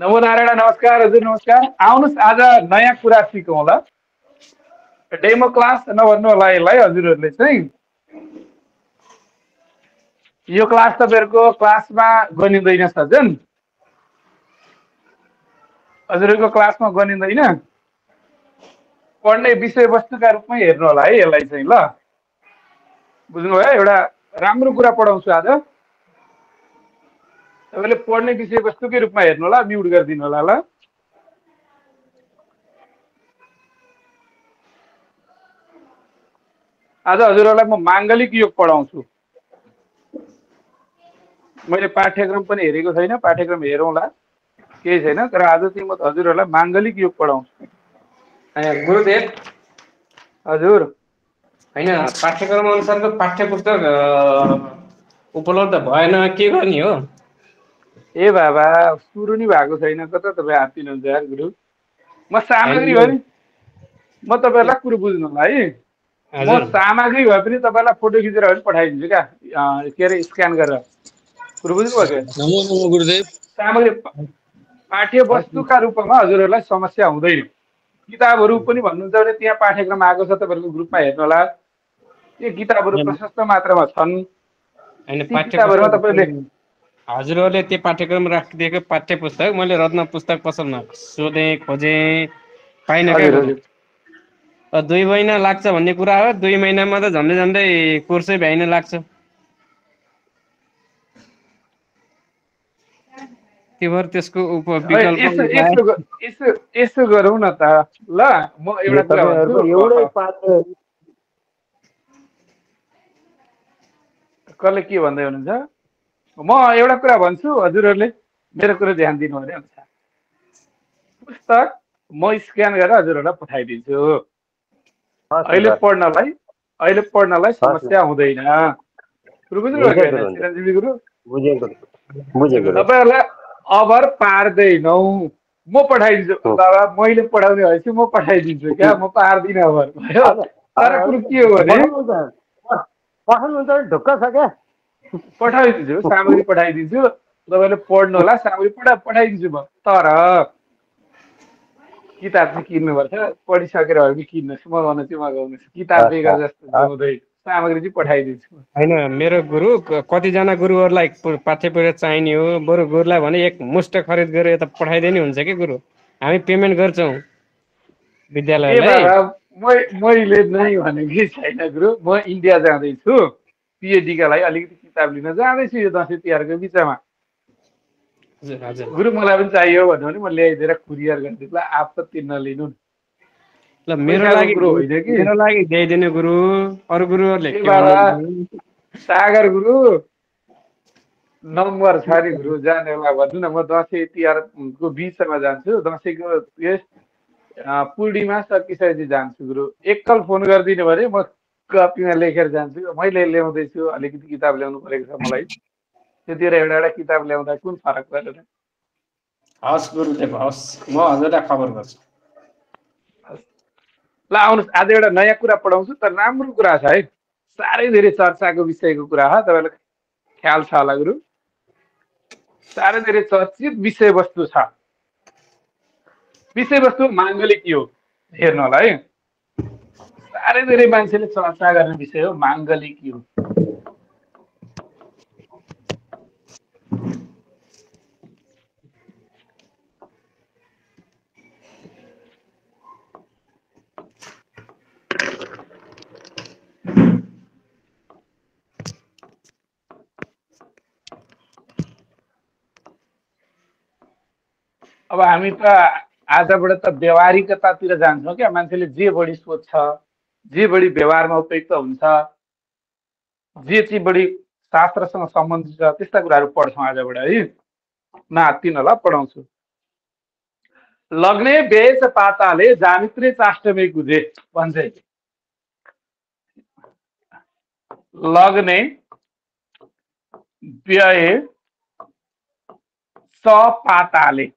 नमोनारायण नमस्कार हजुर नमस्कार आउनुस आज नयाँ कुरा सिकौं होला डेमो क्लास नभन्नु होला यसलाई हजुरहरुले चाहिँ यो क्लास तपाईहरुको क्लासमा गनिदैन सजन हजुरहरुको क्लासमा गनिदैन पढ्ने विषयवस्तुका रूपमा हेर्नु होला है यसलाई चाहिँ ल बुझ्नुभयो एउटा राम्रो कुरा पढाउँछु आज तपाईले पढ्ने विषयवस्तुकै रूपमा हेर्नु होला म्युट गर्दिनु होला ल आज हजुरहरूलाई म मांगलिक योग पढाउँछु मैले पाठ्यक्रम पनि हेरेको छैन पाठ्यक्रम हेरौँला केही छैन तर आज चाहिँ म हजुरहरूलाई मांगलिक योग पढाउँछु गुरुदेव हजुर हैन पाठ्यक्रम अनुसारको पाठ्यपुस्तक उपलब्ध भएन के गर्ने हो ए बाबा सुरु नि भएको छैन कता तपाई आपिनुहुन्छ यार गुरु म सामग्री हो नि म तपाईहरुलाई कुरा बुझ्नु होला है म सामग्री भए पनि तपाईलाई फोटो खिचेर पनि पठाइदिन्छु का के अरे स्क्यान गरेर कुरा बुझ्नुभयो नमो गुरुदेव सामग्री पाठ्यवस्तुका रूपमा हजुरहरुलाई समस्या हुँदैन किताबहरु पनि भन्नुहुन्छ भने त्यहाँ पाठ्यक्रम आएको छ तपाईहरुको ग्रुपमा हेर्नु होला यो किताबहरु प्रशस्त मात्रामा छन् हैन पाठ्यक्रममा तपाईले हजुरहरुले त्यो पाठ्यक्रम राखिदिएको पाठ्यपुस्तक मैले रत्न पुस्तक पसलमा सोधे खोजे पाइन के दुई महिना लाग्छ भन्ने कुरा हो दुई महिनामा त झन्डै झन्डै कोर्सै भ्याइन लाग्छ तिभर त्यसको उपविकल्प यसो गरौ न त ल म एउटा कुरा भन्छु एउटै पात्र कले के भन्दै हुनुहुन्छ म एउटा कुरा भन्छु हजुरहरुले मेरो कुरा ध्यान दिनु भने हुन्छ पुस्तक म स्क्यान गरेर हजुरहरुलाई पठाइदिन्छु अहिले पढ्नलाई समस्या हुँदैन गुरु बुझ्नुभयो चिरञ्जीवी गुरु बुझेको तपाईहरुलाई अबर पार्दैनौ म पठाइदिन्छु बाबा मैले पढाउने भएपछि म पठाइदिन्छु क्या म पार्दिन अबर भयो तर कुरो के हो भने पठाउनुहुन्छ ढुक्क छ क्या पठाइदिन्छु सामग्री पठाइदिन्छु तपाईँले पढ्नु होला सामग्री पठाइदिन्छु म तर किताब चाहिँ किन्नुपर्छ पढिसकेर भए पनि किन्नुहोस् मगाउनुहोस् किताब बेगर जस्तो हुँदैन सामग्री चाहिँ पठाइदिन्छु हैन मेरो गुरु कतिजना गुरुहरुलाई पाठ्यपुस्तक चाहिने हो बरु गुरुलाई भने एक मुष्ट खरिद गरेर यता पठाइदिए नि हुन्छ के गुरु हामी पेमेन्ट गर्छौं विद्यालयलाई मैले नै भनेकी छैन गुरु म इन्डिया जाँदैछु पीएचडी का लागि अलिकति किताब लिन जाँदैछु यो दसैँ तिहारको बिचमा हजुर हजुर गुरु मलाई पनि चाहियो भन्नु भने म ल्याइदिएर कुरियर गरिदिन्छु ल आप त तिर्न लिनु ल मेरो लागि ल्याइदिनु गुरु अरु गुरुहरुले सागर गुरु नम्बर सारी गुरु जानेला भन्नु न म दसैँ तिहारको बिचमा जान्छु दसैँको यस पूर्णिमा सकिसकेपछि जान्छु गुरु एकल फोन गरिदिनु भने म कपीमा लेखेर जान्छु मैले ल्याउँदैछु अलिकति किताब ल्याउनु परेको छ मलाई त्यतिखेर एउटा किताब ल्याउँदा कुन फरक परेर हस् गुरुदेव हस् म हजुरलाई खबर गर्छु ल आउनुहोस् आज एउटा नयाँ कुरा पढाउँछु तर राम्रो कुरा छ है साह्रै धेरै चर्चाको विषयको कुरा हो तपाईँलाई ख्याल छ होला गुरु साह्रै धेरै चर्चित विषयवस्तु छ विषयवस्तु माङ्गलिक योग हेर्नु होला है साह्रै धेरै मान्छेले चर्चा गर्ने विषय हो माङ्गलिक योग अब हामी त आजबाट त व्यवहारिकतातिर जान्छौँ क्या मान्छेले जे बढी सोध्छ जे बढी व्यवहारमा उपयुक्त हुन्छ जे चाहिँ बढी शास्त्रसँग सम्बन्धित छ त्यस्ता कुराहरू पढ्छौँ आजबाट है नआत्तिन होला पढाउँछु लग्ने बेच पाताले जामित्रे चाष्टमै गुजे भन्छ लग्ने व्यय स पाताले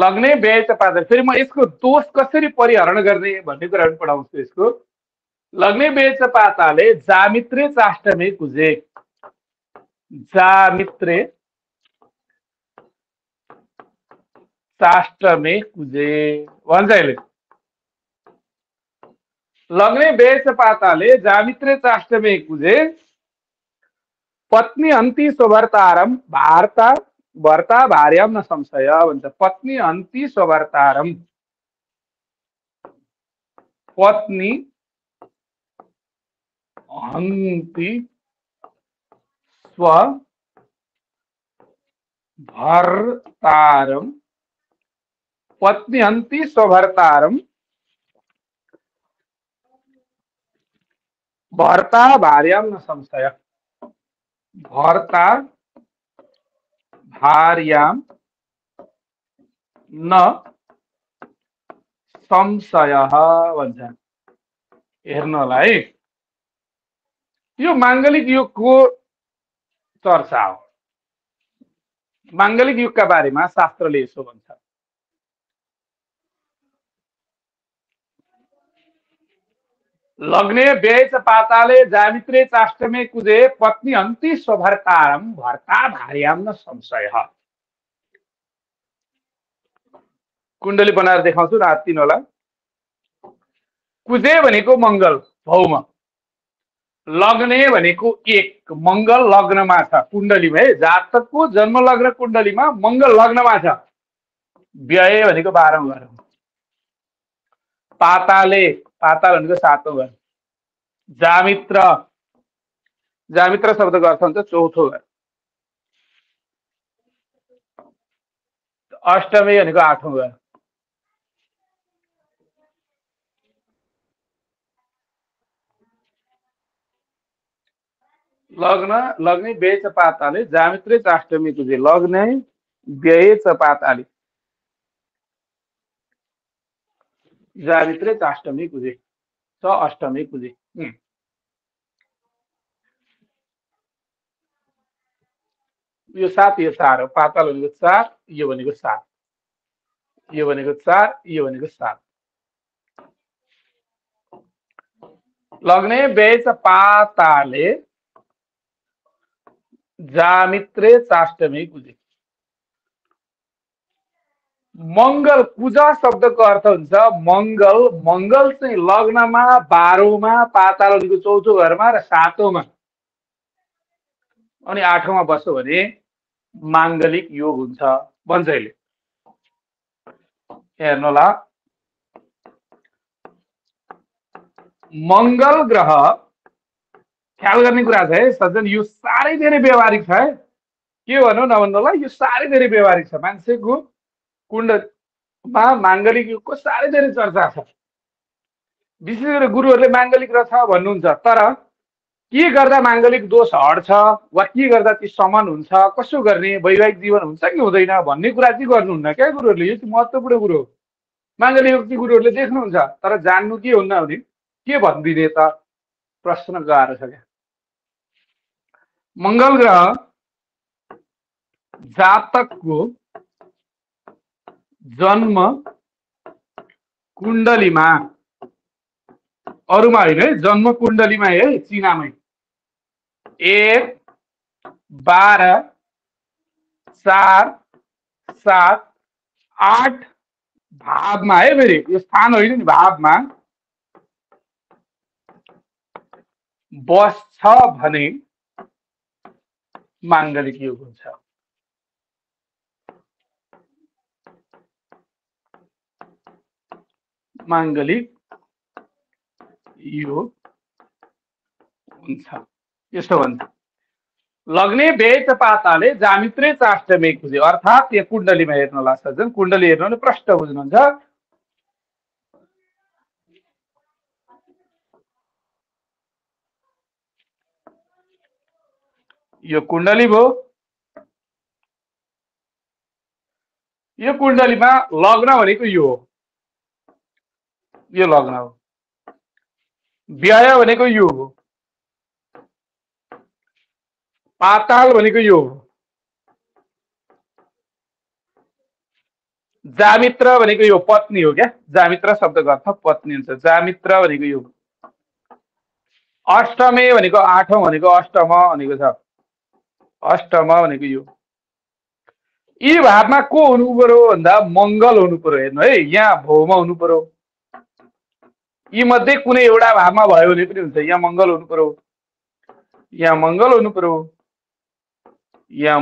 लग्ने व्यय त पाता फेरि म यसको दोष कसरी परिहरण गर्ने भन्ने कुरा पनि पढाउँछु यसको लग्ने व्यय त पाताले जामित्रे चाष्टमै कुजे जामित्रे साष्ट में कुजे वंजाइले लग्ने बेच पाताले जामित्रे साष्ट में कुजे पत्नी अंति स्वभर्तारम भारता वर्ता भार्याम न संशय भन्छ। पत्नी अंति स्वभर्तारम पत्नी अंति स्वभर्तारम पत्नी अंति स्वभर्तारम भर्ता भार्याम न संशय भर्ता भार्याम न संशय भन्छ। हेर्नलाई यो मांगलिक युग को चर्चा हो। मांगलिक युग का बारे में शास्त्रले यसो भन्छ। लग्ने बेच पाताले जामित्रे चाष्टमे कुजे पत्नी अंति स्वभर्तारम भर्ता भार्याम न संशय। कुण्डली बनाएर देखाउँछु रात 3 होला। कुजे भनेको मंगल भौम, लग्ने भनेको एक, मंगल लग्नमा छ। कुण्डली भए जातकको जन्म लग्न कुण्डलीमा मंगल लग्नमा छ। व्यय भनेको 12 घर, पाताले पाताल भनेको 7 घर, जामित्र जामित्र शब्द गर्छ हुन्छ 4 घर, अष्टमी भनेको 8 घर, लग्न लग्ने व्यय च पाताले जामित्रे च अष्टमी कुजे लग्ने व्यय च पाताले जामित्रे चाष्टमी कुजे च अष्टमी कुजे। यो 7 यो 4 हो। पाताल भनेको 4, यो भनेको 7, यो भनेको 4, यो भनेको 7। लग्ने व्यय च पाताले जामित्रे चाष्टमी कुजे। मंगल पूजा शब्द को अर्थ हुन्छ मंगल, मंगल चाहिँ लग्नमा 12 मा, पाताल भनेको 4औं घरमा र 7औं मा अनि 8औं मा बस्यो भने मांगलिक योग हुन्छ भन्छैले। हेर्नुला मंगल ग्रह ख्याल गर्ने कुरा छ है सज्जन। यो सारै धेरै व्यवहारिक छ है, के भन्नु नभन्नुला यो सारै धेरै व्यवहारिक छ। मान्छेको कुण्डमा मांगलिक युगको साह्रै धेरै चर्चा छ। विशेष गरी गुरुहरूले मांगलिक र छ भन्नुहुन्छ, तर के गर्दा मांगलिक दोष हट्छ वा के गर्दा ती समान हुन्छ, कसो गर्ने, वैवाहिक जीवन हुन्छ कि हुँदैन भन्ने कुरा चाहिँ गर्नुहुन्न क्या गुरुहरूले। यो चाहिँ महत्त्वपूर्ण कुरो हो। मांगलिक युग चाहिँ गुरुहरूले देख्नुहुन्छ, तर जान्नु के हुन्न भने के भनिदिने त प्रश्न गाह्रो छ क्या। मङ्गल ग्रह जातकको जन्म कुण्डलीमा, अरुमा होइन है, जन्म कुण्डलीमा है, चिनामै 1, 12, 4, 7, 8 भावमा है। फेरि यो स्थान होइन नि, भावमा बस्छ भने मांगलिक योग हुन्छ। मांगलिक योग हुन्छ। यस्तो भन्छ लग्ने बेच पाताले जामित्रे चाष्टमे कुजे। अर्थात् यो कुण्डलीमा हेर्नुहोला सज्जन, कुण्डली हेर्नु भने प्रष्ट बुझ्नुहुन्छ। यो कुण्डली भयो। यो कुण्डलीमा लग्न भनेको यो हो, यो लग्न हो। व्यय भनेको यो हो, पाताल भनेको यो हो, जामित्र भनेको यो पत्नी हो क्या। जामित्र शब्दको अर्थ पत्नी हुन्छ। जामित्र भनेको यो, अष्टमे भनेको 8औं भनेको अष्टम भनेको छ, अष्टम भनेको यो, ये बात में को अनुपरो बंदा मंगल अनुपरो है ना ये यहाँ भौमा अनुपरो ये मध्य कुने ये वाला बात में भाई होने पे नहीं चाहिए यहाँ मंगल अनुपरो ये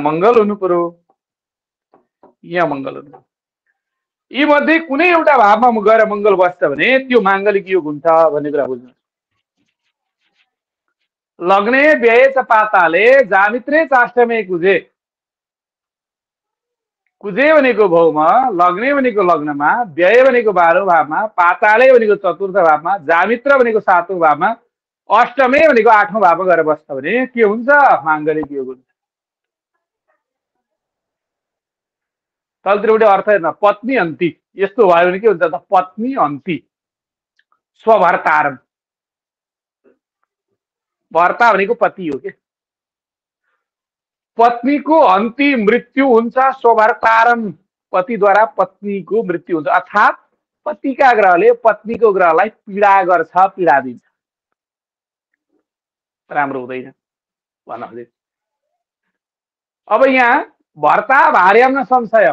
मध्य कुने ये वाला बात में मुगरा मंगल वास्तव बने त्यो मंगल की यो गुंठा बने करा बोलना लगने व्यय सपाताले जामित्रे चाष्टा में कुजे कुजे भनेको भौमा लग्ने भनेको लग्नमा व्यय भनेको 12 भावमा पाताले भनेको चतुर्थ भावमा जामित्र भनेको 7औं भावमा अष्टमे भनेको 8औं भावमा गएर बस्छ भने के हुन्छ मांगलिक योग हुन्छ। तलतिरबाट अर्थ हेर्न पत्नी अन्ति यस्तो भयो भने के हुन्छ त पत्नी अन्ति स्वभर्तारम भर्ता भनेको पति हो के पत्नी को अंति मृत्यु हुन्छ स्वभर्तारम पति द्वारा पत्नी को मृत्यु हुन्छ अर्थात पति का ग्रहले पत्नी को ग्रहलाई पीडा गर्छ पीडा दिन्छ राम्रो हुँदैन भन्न खोजे। अब यहाँ भर्ता भार्याम न संशय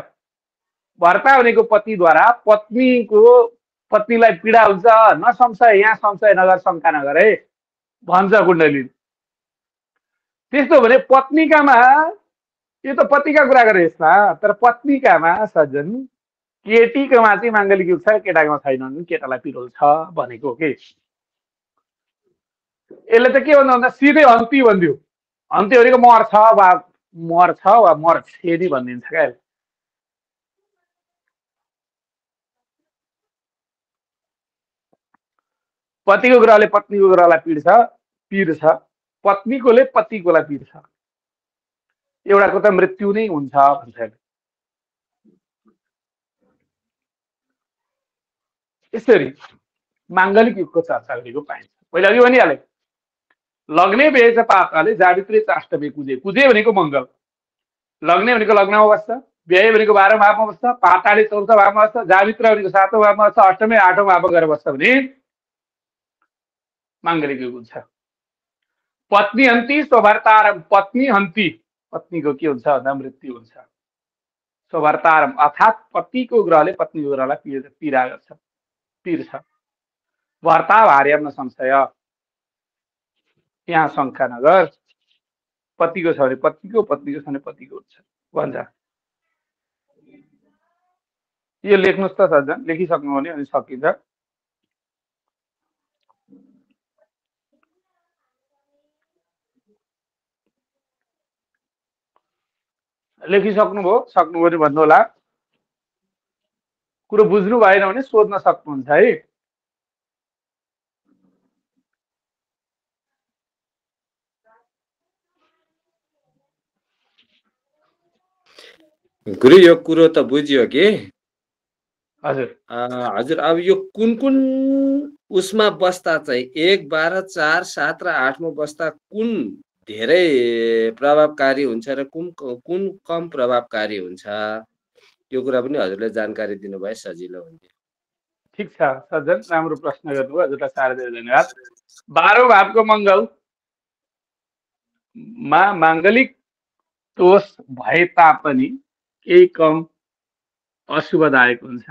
भर्ता भनेको पति द्वारा पत्नीलाई पीडा हुन्छ न संशय यहाँ संशय नगर शंका नगरे भन्छ कुण्डली। त्यस्तो भने पत्नीकामा यो त पतिका कुरा गरे यसमा तर पत्नीकामा सज्जन केटीकामा चाहिँ मांगलिक योग छ केटाकामा छैन भने केटालाई पिरोल छ भनेको के यसले त के भन्दा सिधै अन्ति भन्दियो अन्ति भनेको मर्छ वा मर्छेनी भन्दिन्छ के पतिको ग्रहले पत्नीको ग्रहलाई पिर्छ पत्नीकोले पतिकोलाई पिर्छ एउटाको त मृत्यु नै हुन्छ भन्छ। यसरी मांगलिक युगको चर्चा गरेको पाइन्छ। पहिला यो भनिहाले लग्ने व्यय पाताले जामित्रे चाष्टमे कुजे कुजे भनेको मंगल लग्ने भनेको लग्नमा बस्छ व्यय भनेको 12 भावमा बस्छ पाताले चौथा भावमा बस्छ जामित्र भनेको 7औं भावमा बस्छ अष्टमे 8औं भावमा गएर बस्छ भने मांगलिक युग हुन्छ। पत्नी हन्ति स्वभर्तारम पत्नी हन्ति पत्नी को के हुन्छ भन्दा मृत्यु हुन्छ स्वभर्तारम अर्थात पति को ग्रहले पत्नी को ग्रहलाई पीडा गर्छ पिर्छ भर्ता भार्याम न संशय यहाँ शंका नगर पतिको छ भने पत्नीको पत्नीको छ भने पतिको हुन्छ भन्छ। यो लेख्नुस् त सज्जन लेखिसक्नु भने अनि सकिन्छ। लेखिसक्नुभयो सक्नुभयो भने भन्नु होला कुरो बुझ्नु भएन भने सोध्न सक्नुहुन्छ है। गुरु यो कुरो त बुझियो के हजुर। अब यो कुन उसमा बस्दा चाहिँ 1, 12, 4, 7 र 8 मा बस्दा कुन धेरै प्रभावकारी हुन्छ र कुन कम प्रभावकारी हुन्छ यो कुरा पनि हजुरले जानकारी दिनुभए सजिलो हुन्छ। ठीक छ सज्जन राम्रो प्रश्न गर्नुभयो हजुरलाई साह्रै धेरै धन्यवाद। 12 भावको मंगलमा मांगलिक दोष भए तापनि केही कम अशुभदायक हुन्छ।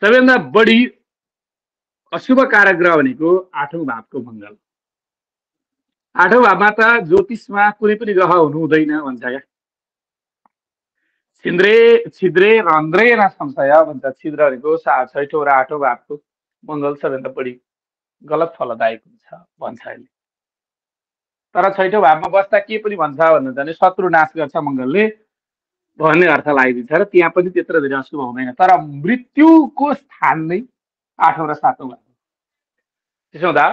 सबैभन्दा बढी अशुभ कारक ग्रह भनेको 8औं भावको मंगल 8औं भावमा त ज्योतिषमा कुनै पनि ग्रह हुनु हुँदैन भन्छ क्या छिद्रे रन्ध्रे न संशय भन्छ। छिद्र भनेको 6औं र 8औं भावको मंगल सबैभन्दा बढी गलत फलदायक हुन्छ भन्छ अहिले। तर 6औं भावमा बस्दा के पनि भन्छ भन्नु जाने शत्रु नाश गर्छ मंगलले भन्ने अर्थ लगाइदिन्छ र त्यहाँ पनि त्यत्रो धेरै अशुभ हुँदैन। तर मृत्युको स्थान नै 8औं र 7औं भाव त्यसो हुँदा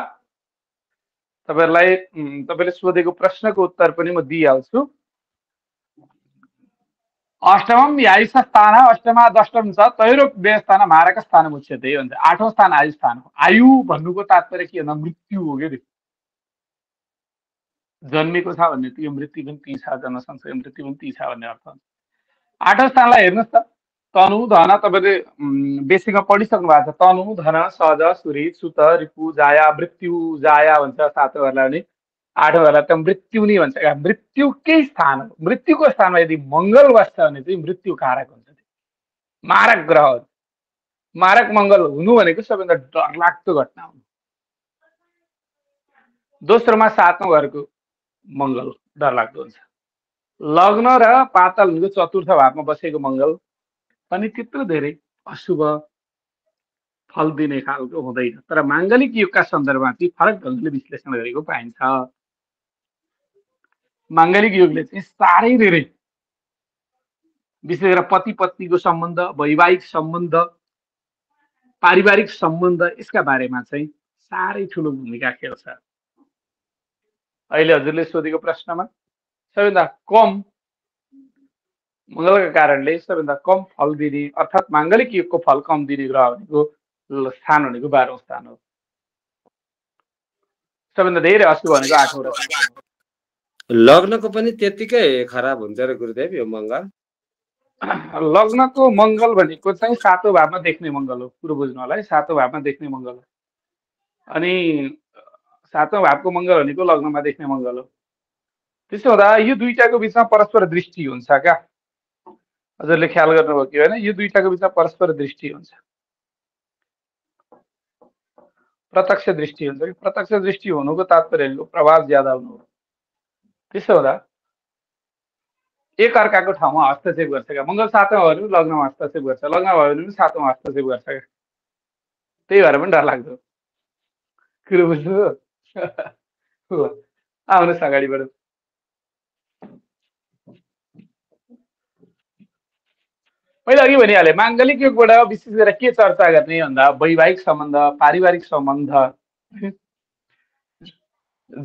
तपाईले सोधेको प्रश्नको उत्तर पनि म दिइहाल्छु। अष्टमम यायस स्थान अष्टमा दशम छ तैरो व्यय स्थान मारक स्थान मुच्यते भन्छ। 8औं स्थान आयु स्थान हो। आयु भन्नुको तात्पर्य के भन्दा मृत्यु हो के जन्मेको छ भन्ने त्यो मृत्यु पनि 30 छ जनसंख्या मृत्यु पनि 30 छ भन्ने अर्थ हुन्छ। 8औं स्थानलाई हेर्नुहोस् त तनु धन तपाईले बेसिकमा पढिसक्नु भएको छ तनु धन सज सुरीत सुत रिपु जाया मृत्यु जाया भन्छ सातौँहरुलाई भने आठवां वाला तो मृत्यु नहीं बन सकेगा। मृत्यु के स्थान, मृत्यु को स्थान में यदि मंगल बस्छ भने चाहिँ मृत्यु कारक हुन्छ। मारक ग्रह, मारक मंगल हुनु भनेको सबैभन्दा डरलाग्दो घटना हो। दोस्रोमा सातौं घरको मंगल डरलाग्दो हुन्छ। लग्न र पातालको चतुर्थ भावमा बसेको मंगल पनि त्यत्रो धेरै अशुभ फल दिने खालको हुँदैन, तर मांगलिक युगका सन्दर्भमा चाहिँ फरक ढङ्गले विश्लेषण गरेको पाइन्छ। मांगलिक युगले चाहिँ साह्रै धेरै विशेष गरेर पति पत्नीको सम्बन्ध, वैवाहिक सम्बन्ध, पारिवारिक सम्बन्ध, यसका बारेमा चाहिँ साह्रै ठुलो भूमिका खेल्छ। अहिले हजुरले सोधेको प्रश्नमा सबैभन्दा कम मंगलका कारणले सबैभन्दा कम फल दिने अर्थात् मांगलिक युगको फल कम दिने ग्रह भनेको स्थान भनेको 12औं स्थान हो। सबैभन्दा धेरै अशुभ भनेको 8औं र लग्नको पनि त्यतिकै खराब हुन्छ र गुरुदेव यो मंगल। लग्नको मंगल भनेको चाहिँ 7औं भावमा देख्ने मंगल हो। पुरो बुझ्नु होला है, 7औं भावमा देख्ने मंगल हो अनि 7औं भावको मंगल भनेको लग्नमा देख्ने मंगल हो। त्यसो हुँदा यो दुईटाको बीचमा परस्पर दृष्टि हुन्छ क्या? हजुरले ख्याल गर्नुभयो कि होइन? यो दुईटाको बीचमा परस्पर दृष्टि हुन्छ। प्रत्यक्ष दृष्टि हुन्छ कि प्रत्यक्ष दृष्टि हुनुको तात्पर्य भनेको प्रभाव ज्यादा हुनु हो। त्यसो हुँदा एक अर्काको ठाउँमा हस्तक्षेप गर्छ क्या? मङ्गल 7औं हो भने लग्नमा हस्तक्षेप गर्छ, लग्न भयो भने पनि 7औं हस्तक्षेप गर्छ क्या? त्यही भएर पनि डर लाग्दो कुरो बुझ्नु हो। आउनुहोस् अगाडि बढौँ। मैले अघि भनिहालेँ मांगलिक युगबाट विशेष गरेर के चर्चा गर्ने भन्दा वैवाहिक सम्बन्ध, पारिवारिक सम्बन्ध,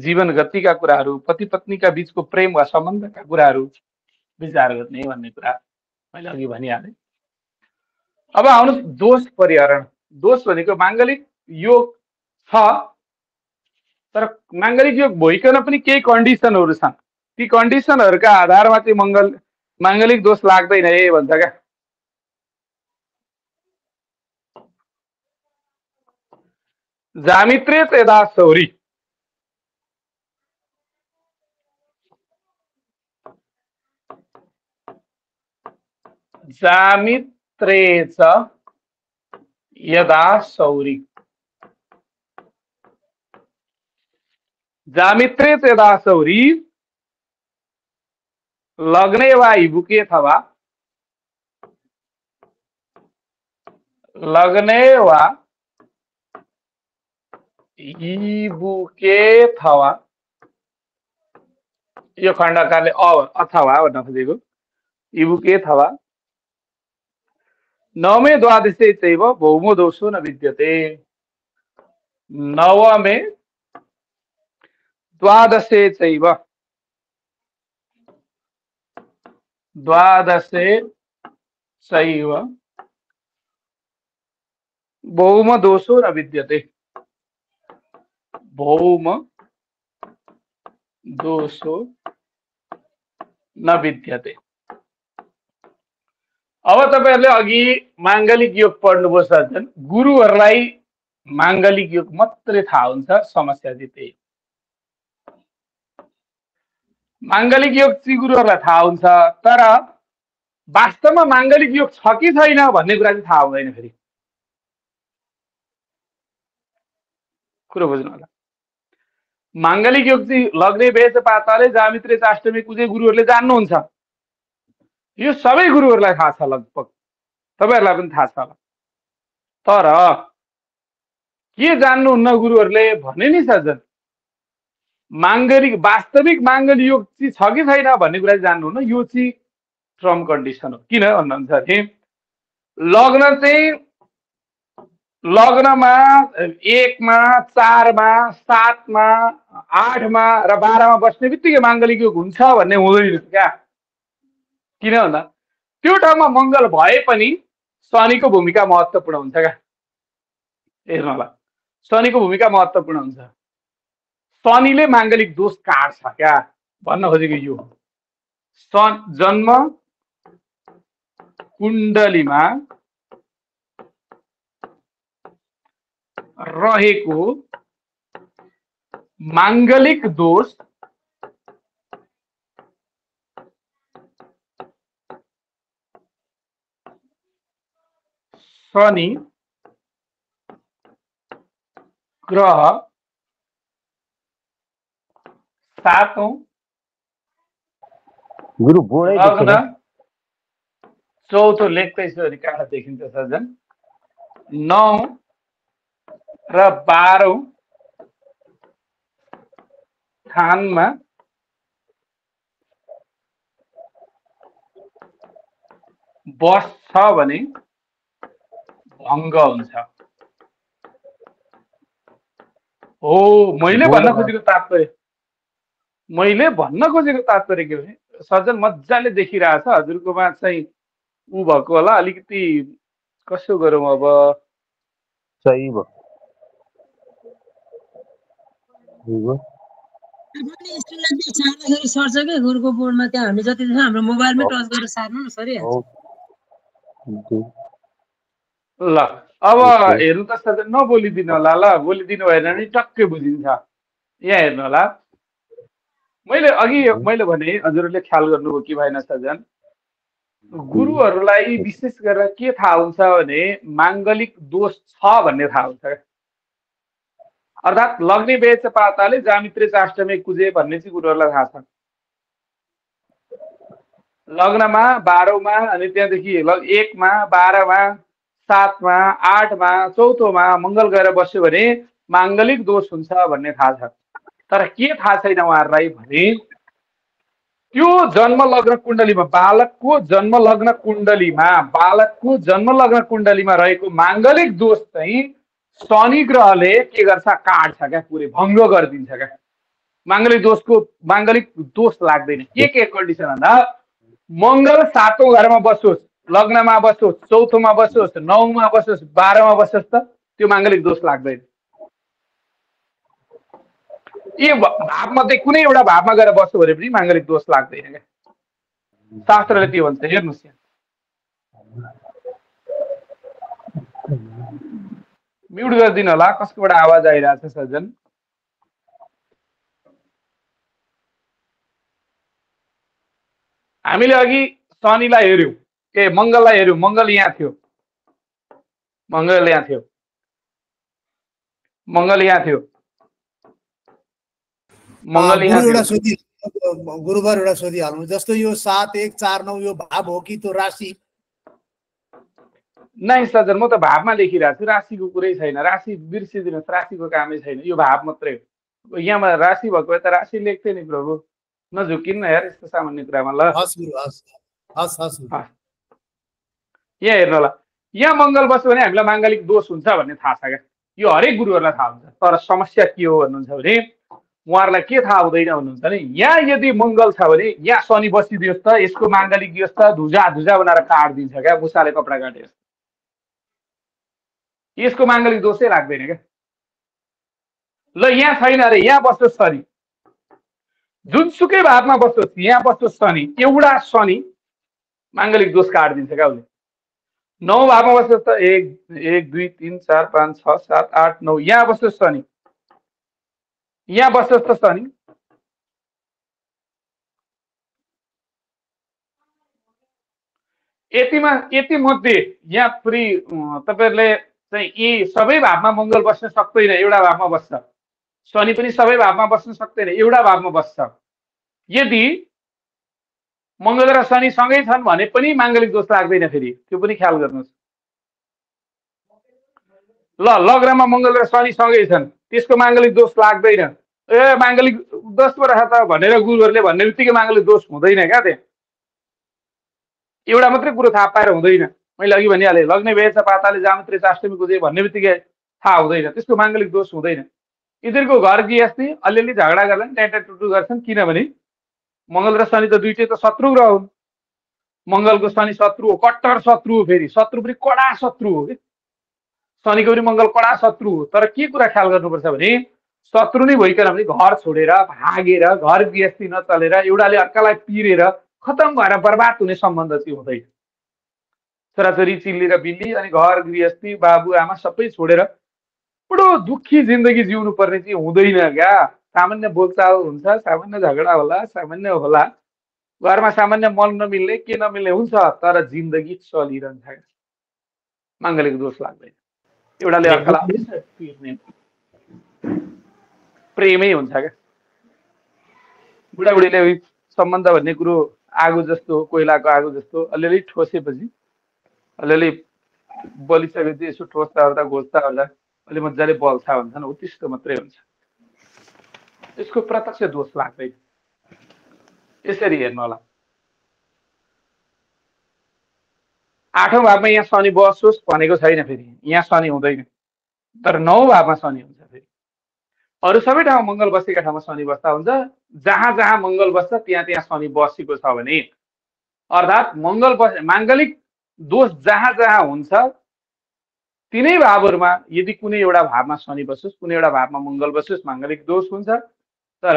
जीवन गतिका कुराहरू, पति पत्नीका बीचको प्रेम वा सम्बन्धका कुराहरू विचार गर्ने भन्ने कुरा मैले अघि भनिहालेँ। अब आउनु दोष परिहरण। दोष भनेको मांगलिक योग छ, तर मांगलिक योग भइकन पनि केही कन्डिसनहरू छन्। ती कन्डिसनहरूका आधारमा चाहिँ मङ्गल मांगलिक दोष लाग्दैन ए भन्छ क्या? जामित्रे तेदा सौरी, जामित्रे च यदा सौरी, जामित्रे तेदा सौरी लग्ने वा इबुके अथवा लग्ने वा इबुके थवा, यो खण्डकारले अथवा भन्न खोजेको इबुके थवा नवमे द्वादशे चैव भौमो दोषो न विद्यते। नवमे द्वादशे चैव, भौम दोषो न विद्यते, भौम दोषो न विद्यते। अब तपाईहरुले अघि मांगलिक योग पढ्नुभयो सज्जन। गुरुहरुलाई मांगलिक योग मात्रै थाहा हुन्छ, समस्या चाहिँ त्यही। मांगलिक योग चाहिँ गुरुहरुलाई थाहा हुन्छ, तर वास्तवमा मांगलिक योग छ कि छैन भन्ने कुरा चाहिँ थाहा हुँदैन। फेरि कुरो बुझ्नु होला। मांगलिक योग चाहिँ लग्ने बेच पाताले जामित्रे चाष्टमी कुनै गुरुहरूले जान्नुहुन्छ। यो सबै गुरुहरूलाई थाहा छ, लगभग तपाईँहरूलाई पनि थाहा छ होला। तर के जान्नुहुन्न गुरुहरूले भने नि सज्जन, मांगलिक वास्तविक मांगलिक योग चाहिँ छ कि छैन भन्ने कुरा चाहिँ जान्नुहुन्न। यो चाहिँ टर्म कन्डिसन हो। किन भन्नुहुन्छ भने लग्न चाहिँ लग्नमा 1मा, 4मा, 7मा, 8मा र 12मा बस्ने बित्तिकै मांगलिक योग हुन्छ भन्ने हुँदैन क्या? किन भन्दा त्यो ठाउँमा मंगल भए पनि शनिको भूमिका महत्त्वपूर्ण हुन्छ क्या? हेर्नु होला, शनिको भूमिका महत्त्वपूर्ण हुन्छ। शनिले मांगलिक दोष काट्छ क्या? भन्न खोजेको यो जन्म कुण्डलीमा रहेको मांगलिक दोष शनि ग्रह सातों गुरु बोले लग्न चौथो लेख्दै छु रिकाटा देखिन्छ सजन 9 र 12 स्थानमा बस्छ भने भंग हुन्छ। ओ मैले भन्न खोजेको तात्पर्य के हो सजन मजाले देखिरहेछ हजुरकोमा चाहिँ उ भएको होला अलिकति कसो गरौँ अब सही भयो भने स्टुडेन्टले चाहँदाखेरि सर्छ के गुरुको बोर्डमा त्यहाँ हामी जति छ हाम्रो मोबाइलमै टच गरेर सार्नु न सरिहाल्छ। ल अब हेर्नु त सजन नबोलिदिनु होला ल बोलिदिनु भएन नि टक्कै बुझिन्छ। यहाँ हेर्नु होला मैले अघि भने हजुरले ख्याल गर्नुभयो कि भएन सजन गुरुहरूलाई विशेष गरेर के थाहा हुन्छ भने मांगलिक दोष छ भन्ने थाहा हुन्छ। अर्थात् लग्ने बेच पाताले जामित्रे चाष्टमे कुजे भन्ने चाहिँ गुरुहरूलाई थाहा छ। लग्नमा 12 मा अनि त्यहाँदेखि 1 मा 12 मा 7 मा 8 मा 4 मा मंगल गएर बस्यो भने मांगलिक दोष हुन्छ भन्ने थाहा छ। तर के थाहा छैन उहाँहरूलाई भने त्यो बालकको जन्म लग्न कुण्डलीमा रहेको मांगलिक दोष चाहिँ शनि ग्रहले के गर्छ काट्छ क्या पुरै भङ्ग गरिदिन्छ क्या। मांगलिक दोष लाग्दैन के कन्डिसन भन्दा मंगल 7औं घरमा बसोस्, लग्नमा बसोस्, 4औं मा बसोस्, 9 मा बसोस्, 12 मा बसोस् त त्यो मांगलिक दोष लाग्दैन। ये भावमध्ये कुनै एउटा भावमा गएर बस्यो भने पनि मांगलिक दोष लाग्दैन क्या। शास्त्रले त्यो भन्छ हेर्नुस्। म्युट गरिदिनु होला कसकोबाट आवाज आइरहेको छ सजन। हामीले अघि शनिलाई हेर्यौं मंगललाई हेर्यौं। मंगल यहाँ थियो गुरुबार एउटा सोधिहाल्नु जस्तो यो 7, 1, 4, 9 यो भाव हो कि त्यो राशि? नाइ सजन म त भावमा लेखिरहेको छु, राशिको कुरै छैन। राशि बिर्सिदिनुहोस्, राशिको कामै छैन, यो भाव मात्रै हो। यहाँमा राशि भएको त राशि लेख्थे नि प्रभु, नझुकिन्न यार यस्तो सामान्य कुरामा। ल यहाँ हेर्नु होला, यहाँ मङ्गल बस्यो भने हामीलाई मांगलिक दोष हुन्छ भन्ने थाहा छ क्या। यो हरेक गुरुहरूलाई थाहा हुन्छ। तर समस्या के हो भन्नुहुन्छ भने उहाँहरूलाई के थाहा हुँदैन भन्नुहुन्छ नि यहाँ यदि मङ्गल छ भने यहाँ शनि बसिदियोस् त यसको मांगलिक दियोस् त धुजा धुजा बनाएर काटिदिन्छ क्या, मुसाले कपडा काटेस्। यसको मांगलिक दोषै लाग्दैन क्या। ल यहाँ छैन अरे, यहाँ बस्नुहोस् शनि, जुनसुकै भावमा बस्नुहोस् यहाँ बस्नुहोस् शनि, एउटा शनि मांगलिक दोष काटिदिन्छ क्या। उसले 9 भावमा बस्नुहोस् त 1, 2, 3, 4, 5, 6, 7, 8, 9 यहाँ बस्नुहोस् शनि, यहाँ बस्नुहोस् त शनि यति मध्ये यहाँ फेरि तपाईहरुले चाहिँ यी सबै भावमा मंगल बस्न सक्दैन, एउटा भावमा बस्छ। शनि पनि सबै भावमा बस्न सक्दैन, एउटा भावमा बस्छ। यदि मंगल र शनि सँगै छन् भने पनि मांगलिक दोष लाग्दैन। फेरि त्यो पनि ख्याल गर्नुहोस्। ल लग्नमा मंगल र शनि सँगै छन्, त्यसको मांगलिक दोष लाग्दैन। ए मांगलिक दोष पो राख त भनेर गुरुहरूले भन्ने बित्तिकै मांगलिक दोष हुँदैन क्या। त्यहाँ एउटा मात्रै कुरो थाहा पाएर हुँदैन। मैले अघि भनिहालेँ लग्ने बेच पाताले जामित्रे चाष्टमे कुजे भन्ने बित्तिकै थाहा हुँदैन, त्यसको मांगलिक दोष हुँदैन। यिनीहरूको घर गृहस्थी अलिअलि झगडा गर्छन्, ट्याटा टुटु गर्छन्, किनभने मंगल र शनि त दुइटै त शत्रु ग्रह हुन्। मंगलको शनि शत्रु हो, कट्टर शत्रु हो, फेरि शत्रु पनि कडा शत्रु हो। शनिको पनि मंगल कडा शत्रु हो। तर के कुरा ख्याल गर्नुपर्छ भने शत्रु नै भइकन पनि घर छोडेर भागेर घर गृहस्थी नचलेर एउटाले अर्कालाई पिरेर खतम भएर बर्बाद हुने सम्बन्ध चाहिँ हुँदैन। छोराछोरी चिल्लेर बिल्ली अनि घर गृहस्थी बाबुआमा सबै छोडेर बडो दुःखी जिन्दगी जिउनु पर्ने चाहिँ हुँदैन क्या। सामान्य बोलचाल हुन्छ, सामान्य झगडा होला, सामान्य होला, घरमा सामान्य मन नमिल्ने के नमिल्ने हुन्छ, तर जिन्दगी चलिरन्छ। मांगलिक दोष लाग्दैन, एउटाले अर्कालाई पिर्ने प्रेमै हुन्छ के। बुढाबुढीले सम्बन्ध भन्ने कुरो आगो जस्तो, कोइलाको आगो जस्तो अलिअलि ठोसेपछि, अलिअलि बलिसकेपछि यसो ठोस्दा घोस्दा होला अलि मजाले बल्छ भन्छन्, हो त्यस्तो मात्रै हुन्छ। यसको प्रत्यक्ष दोष लाग्दैन, यसरी हेर्नु होला। आठौं भावमा यहाँ शनि बसोस् भनेको छैन, फेरि यहाँ शनि हुँदैन, तर नौ भावमा शनि हुन्छ। फेरि अरू सबै ठाउँमा मङ्गल बसेका ठाउँमा शनि बस्दा हुन्छ, जहाँ जहाँ मङ्गल बस्छ त्यहाँ त्यहाँ शनि बसेको छ भने, अर्थात् मङ्गल बस माङ्गलिक दोष जहाँ जहाँ हुन्छ तिनै भावहरुमा यदि कुनै एउटा भावमा शनि बसोस्, कुनै एउटा भावमा मङ्गल बसोस्, माङ्गलिक दोष हुन्छ। तर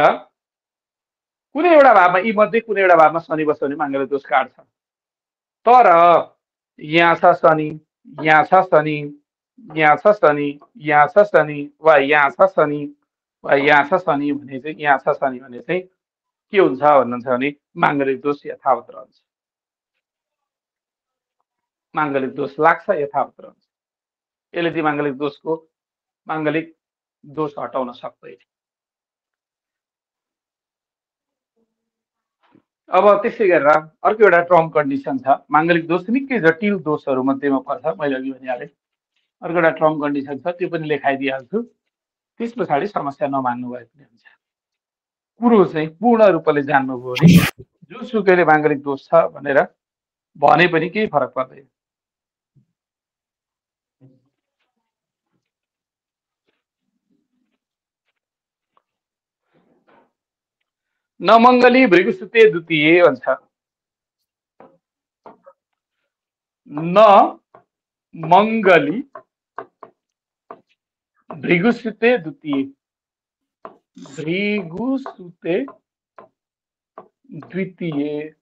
कुनै एउटा भावमा, यी मध्ये कुनै एउटा भावमा शनि बस्यो भने माङ्गलिक दोष काट्छ। तर यहाँ छ शनि, यहाँ छ शनि, यहाँ छ शनि, यहाँ छ शनि, वा यहाँ छ शनि, वा यहाँ छ शनि भने चाहिँ, यहाँ छ शनि भने चाहिँ के हुन्छ भन्नुहुन्छ भने माङ्गलिक दोष यथावत रहन्छ, माङ्गलिक दोष लाग्छ, यथावत रहन्छ। यसले चाहिँ माङ्गलिक दोष हटाउन सक्दैन। अब त्यसै गरेर अर्को एउटा टर्म कन्डिसन छ, माङ्गलिक दोष निकै जटिल दोषहरू मध्येमा पर्छ, मैले अघि भनिहालेँ। अर्को एउटा टर्म कन्डिसन छ, त्यो पनि लेखाइदिइहाल्छु, त्यस पछाडि समस्या नमान्नु भए पनि हुन्छ। कुरो चाहिँ पूर्ण रूपले जान्नुभयो भने जोसुकैले माङ्गलिक दोष छ भनेर भने पनि केही फरक पर्दैन। नमङ्गली भृगुसुते द्वितीय भन्छ, नमङ्गली भृगुसुते द्वितीय, भृगुसुते द्वितीय,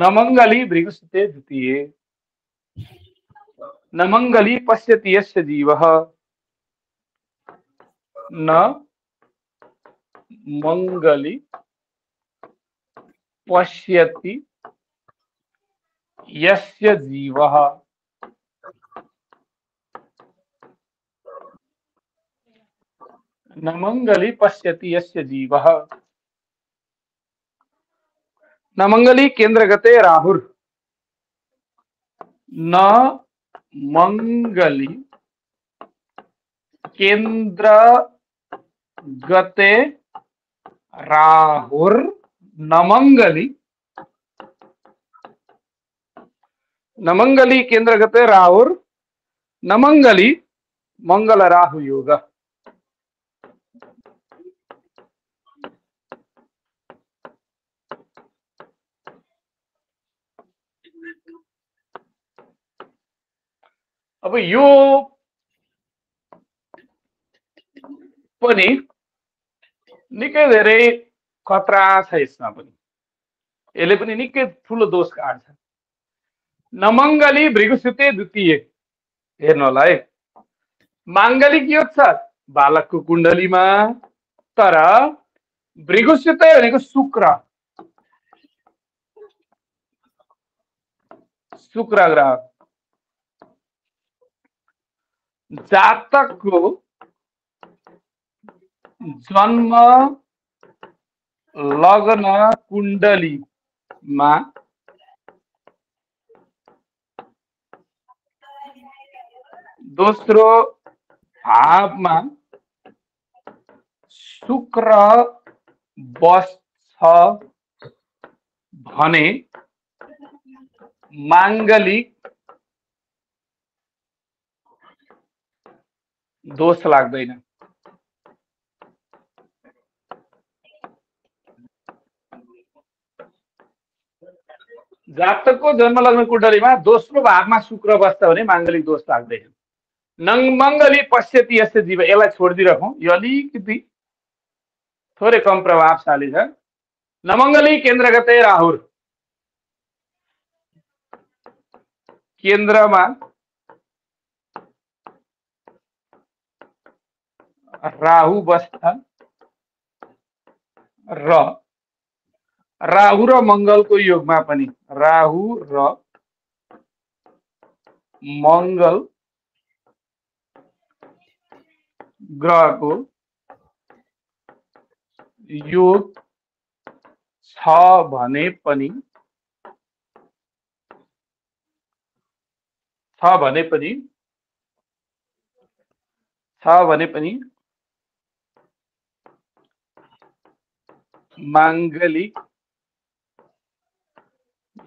नमङ्गली भृगुसुते द्वितीय, नमङ्गली पश्यति यस्य जीवः, न मङ्गली पश्यति यस्य जीवः। नमङ्गली पश्यति यस्य जीवः। नमङ्गली केन्द्रगते राहुर्, नमङ्गली केन्द्रगते राहुर, नमङ्गली नमङ्गली केन्द्रगते राहुर, नमङ्गली मङ्गल राहु योग। अब यो पनि निकै धेरै खतरा छ, यसमा पनि यसले पनि निकै ठुलो दोष काट्छ। नमङ्गली भृगुसुते द्वितीय हेर्नु होला है, माङ्गलिक योग छ बालकको कुण्डलीमा, तर भृगुसुते भनेको शुक्र, शुक्र ग्रह। जातकको जन्म लग्न कुण्डलीमा दोस्रो भावमा शुक्र बस्छ भने माङ्गलिक दोष लाग्दैन। जातकको जन्म लग्न कुण्डलीमा दोस्रो भावमा शुक्र बस्छ भने माङ्गलिक दोष लाग्दैन। नमङ्गली पश्यति यस्य जीव यसलाई छोडिदिइराखौँ, यो अलिकति थोरै कम प्रभावशाली छ। नमङ्गली केन्द्रगते राहुर, केन्द्रमा राहु बस्ता र राहु र मंगल को योग में पनि राहु र मंगल ग्रह को योग छ भने पनि मांगलिक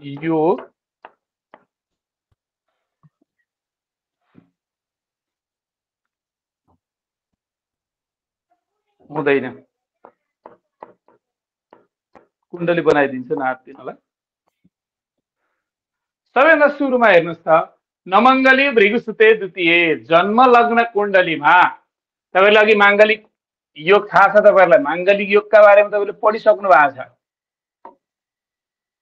योग हुँदैन कुण्डली बनाइदिन्छन् आत्तिनलाई। सबैभन्दा सुरुमा हेर्नुस् त नमंगली भृगुसुते द्वितीय जन्म लग्न कुंडली में तभी मांगलिक योग था मांगलिक योग का बारे में तब पढ़ी सकूँ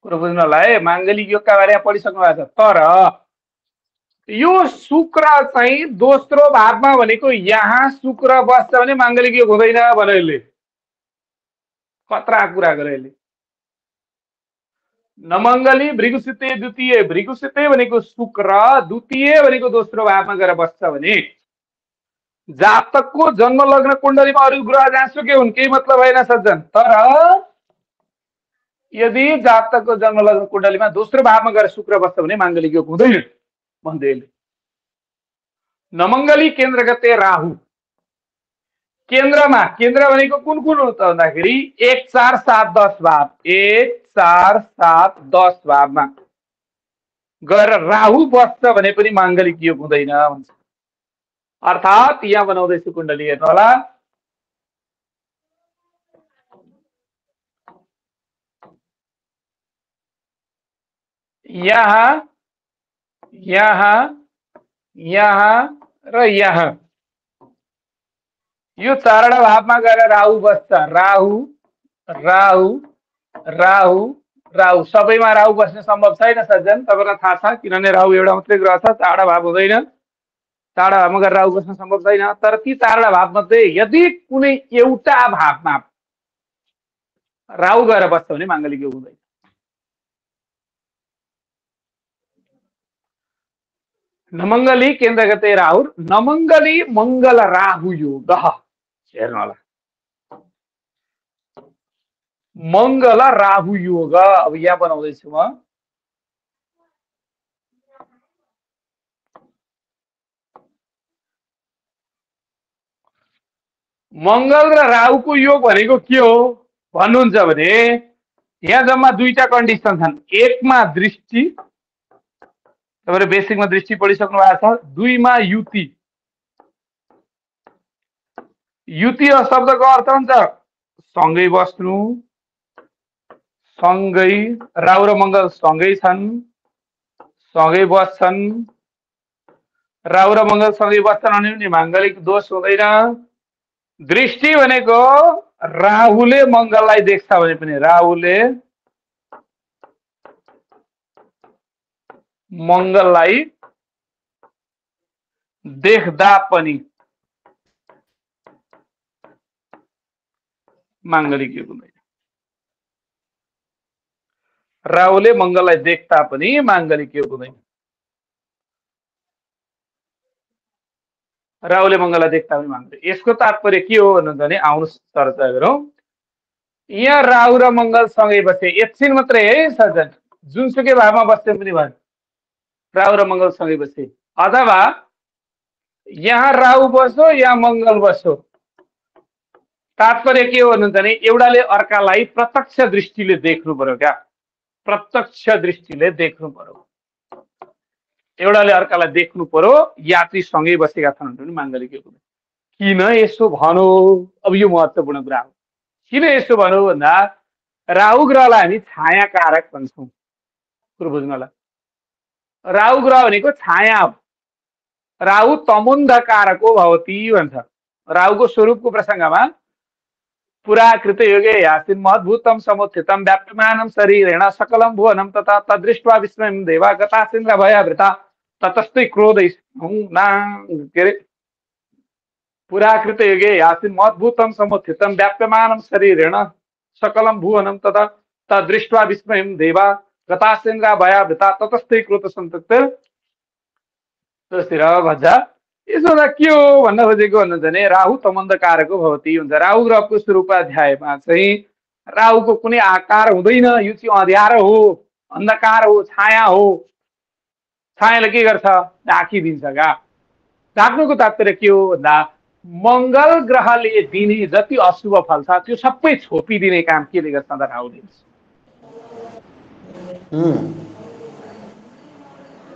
बुझ्न मांगलिक योग का बारे में पढ़ी सकूँ। तर यो शुक्र चाह दोस्रो भाव में यहाँ शुक्र बस्छ मांगलिक योग होते खतरा कुरा गरे नमंगली भृगुसिते द्वितीय भृगुसिते शुक्र द्वितीय दोस्रो भाव में गए बस्छ जातक को जन्म लग्न कुंडली में अरु ग्रह जहाँसुकै हुन् केही मतलब हैन सज्जन। तर यदि जातक को जन्म लग्न कुंडली में दोस्रो भाव में गए शुक्र बस्छ भने मांगलिक योग हुँदैन भन्दैले। नमंगली केन्द्र गते राहु केन्द्रमा केन्द्र भनेको कुन कुन हो त भन्दाखेरि 1 4 7 10 भाव 1 4 7 10 भाव में गएर राहु बस्छ भने पनि मांगलिक योग हुँदैन भन्छ। अर्थात यहाँ बनाउँदैछु कुण्डली हेर्नु होला यहाँ यहाँ यहाँ र यहाँ यो चारवटा भावमा गएर राहु बस्छ राहु राहु राहु राहु सबैमा राहु बस्ने सम्भव छैन सज्जन। तपाईलाई थाहा छ किनभने राहु एउटा मात्रै ग्रह छ चारवटा भाव हुँदैन चारवटा भावमा गएर राहु बस्न सम्भव छैन। तर ती चारवटा भाव मध्ये यदि कुनै एउटा भावमा राहु गएर बस्छ भने मांगलिक योग हुँदैन। नमंगली केन्द्र गते राहु नमंगली मंगल राहु योग हेर्नु होला मंगल राहु योग। अब यहाँ बनाउँदैछु म मंगल र राहु को योग भनेको के हो भन्नुहुन्छ भने यहाँ जम्मा दुईटा कन्डिसन छन्। एकमा दृष्टि तपाईहरु बेसिकमा दृष्टि पढिसक्नु भएको छ। दुईमा युति युति शब्दको अर्थ हुन्छ सँगै बस्नु सँगै राहु र मंगल सँगै छन् सँगै बस्छन् राहु र मंगल सँगै बस्छन् अनि मांगलिक दोष हुँदैन। दृष्टि भनेको राहुले मंगललाई देख्छ भने पनि राहुले मंगललाई देख्दा पनि मांगलिक योग हुँदैन राहुले मंगललाई देख्दा पनि मांगलिक योग हुँदैन राहुले मंगललाई देख्दा पनि मांगलिक। यसको तात्पर्य के हो भन्नुहुन्छ भने आउनुस् चर्चा गरौँ। यहाँ राहु र मंगल सँगै बसे एकछिन मात्रै है सज्जन जुनसुकै भावमा बस्छन् पनि भन् राहु र मंगल सँगै बसे अथवा यहाँ राहु बस्यो यहाँ मंगल बस्यो तात्पर्य के हो भन्नुहुन्छ भने एउटाले अर्कालाई प्रत्यक्ष दृष्टिले देख्नु पर्यो क्या प्रत्यक्ष दृष्टिले देख्नु पर्यो एउटाले अर्कालाई देख्नु पर्यो यात्री सँगै बसेका छन् भने मांगलिक योग हुँदैन। किन यसो भनो अब यो महत्त्वपूर्ण कुरा हो किन यसो भनौँ भन्दा राहु ग्रहलाई हामी छाया कारक भन्छौँ। कुरो बुझ्नलाई राहु ग्रह भनेको छाया हो राहु तमुन्धकारको भवति भन्छ। राहुको स्वरूपको प्रसङ्गमा पुराकृत योगे यासिन महद्भूतम समुत्थितम व्याप्यमानम शरीरेण सकलम भुवनम तथा तदृष्ट्वा विस्मयं देवा गतासिन्द्र भयावृता ततस्तै क्रोधैः पुराकृत युगे यासीन महद्भूतम समुत्थितम व्याप्यमानम शरीरेण सकलम भुवनम तदा तदृष्ट्वा विस्मयं देवा गतासेन्द्रा भयावृता ततस्ते कृत सन्तक्तिर तस्तिर भजा यसो त के हो भन्न खोजेको भन्नुहुन्छ भने राहु तमन्धकारको भवति हुन्छ। राहु ग्रहको स्वरूप अध्यायमा चाहिँ राहुको कुनै आकार हुँदैन, यो चाहिँ अँध्यारो हो, अन्धकार हो, छाया हो। छायाले के गर्छ? ढाकिदिन्छ। ढाक्नुको तात्पर्य के हो भन्दा मंगल ग्रहले दिने जति अशुभ फल छ त्यो सबै छोपिदिने काम केले गर्छ त राहुले।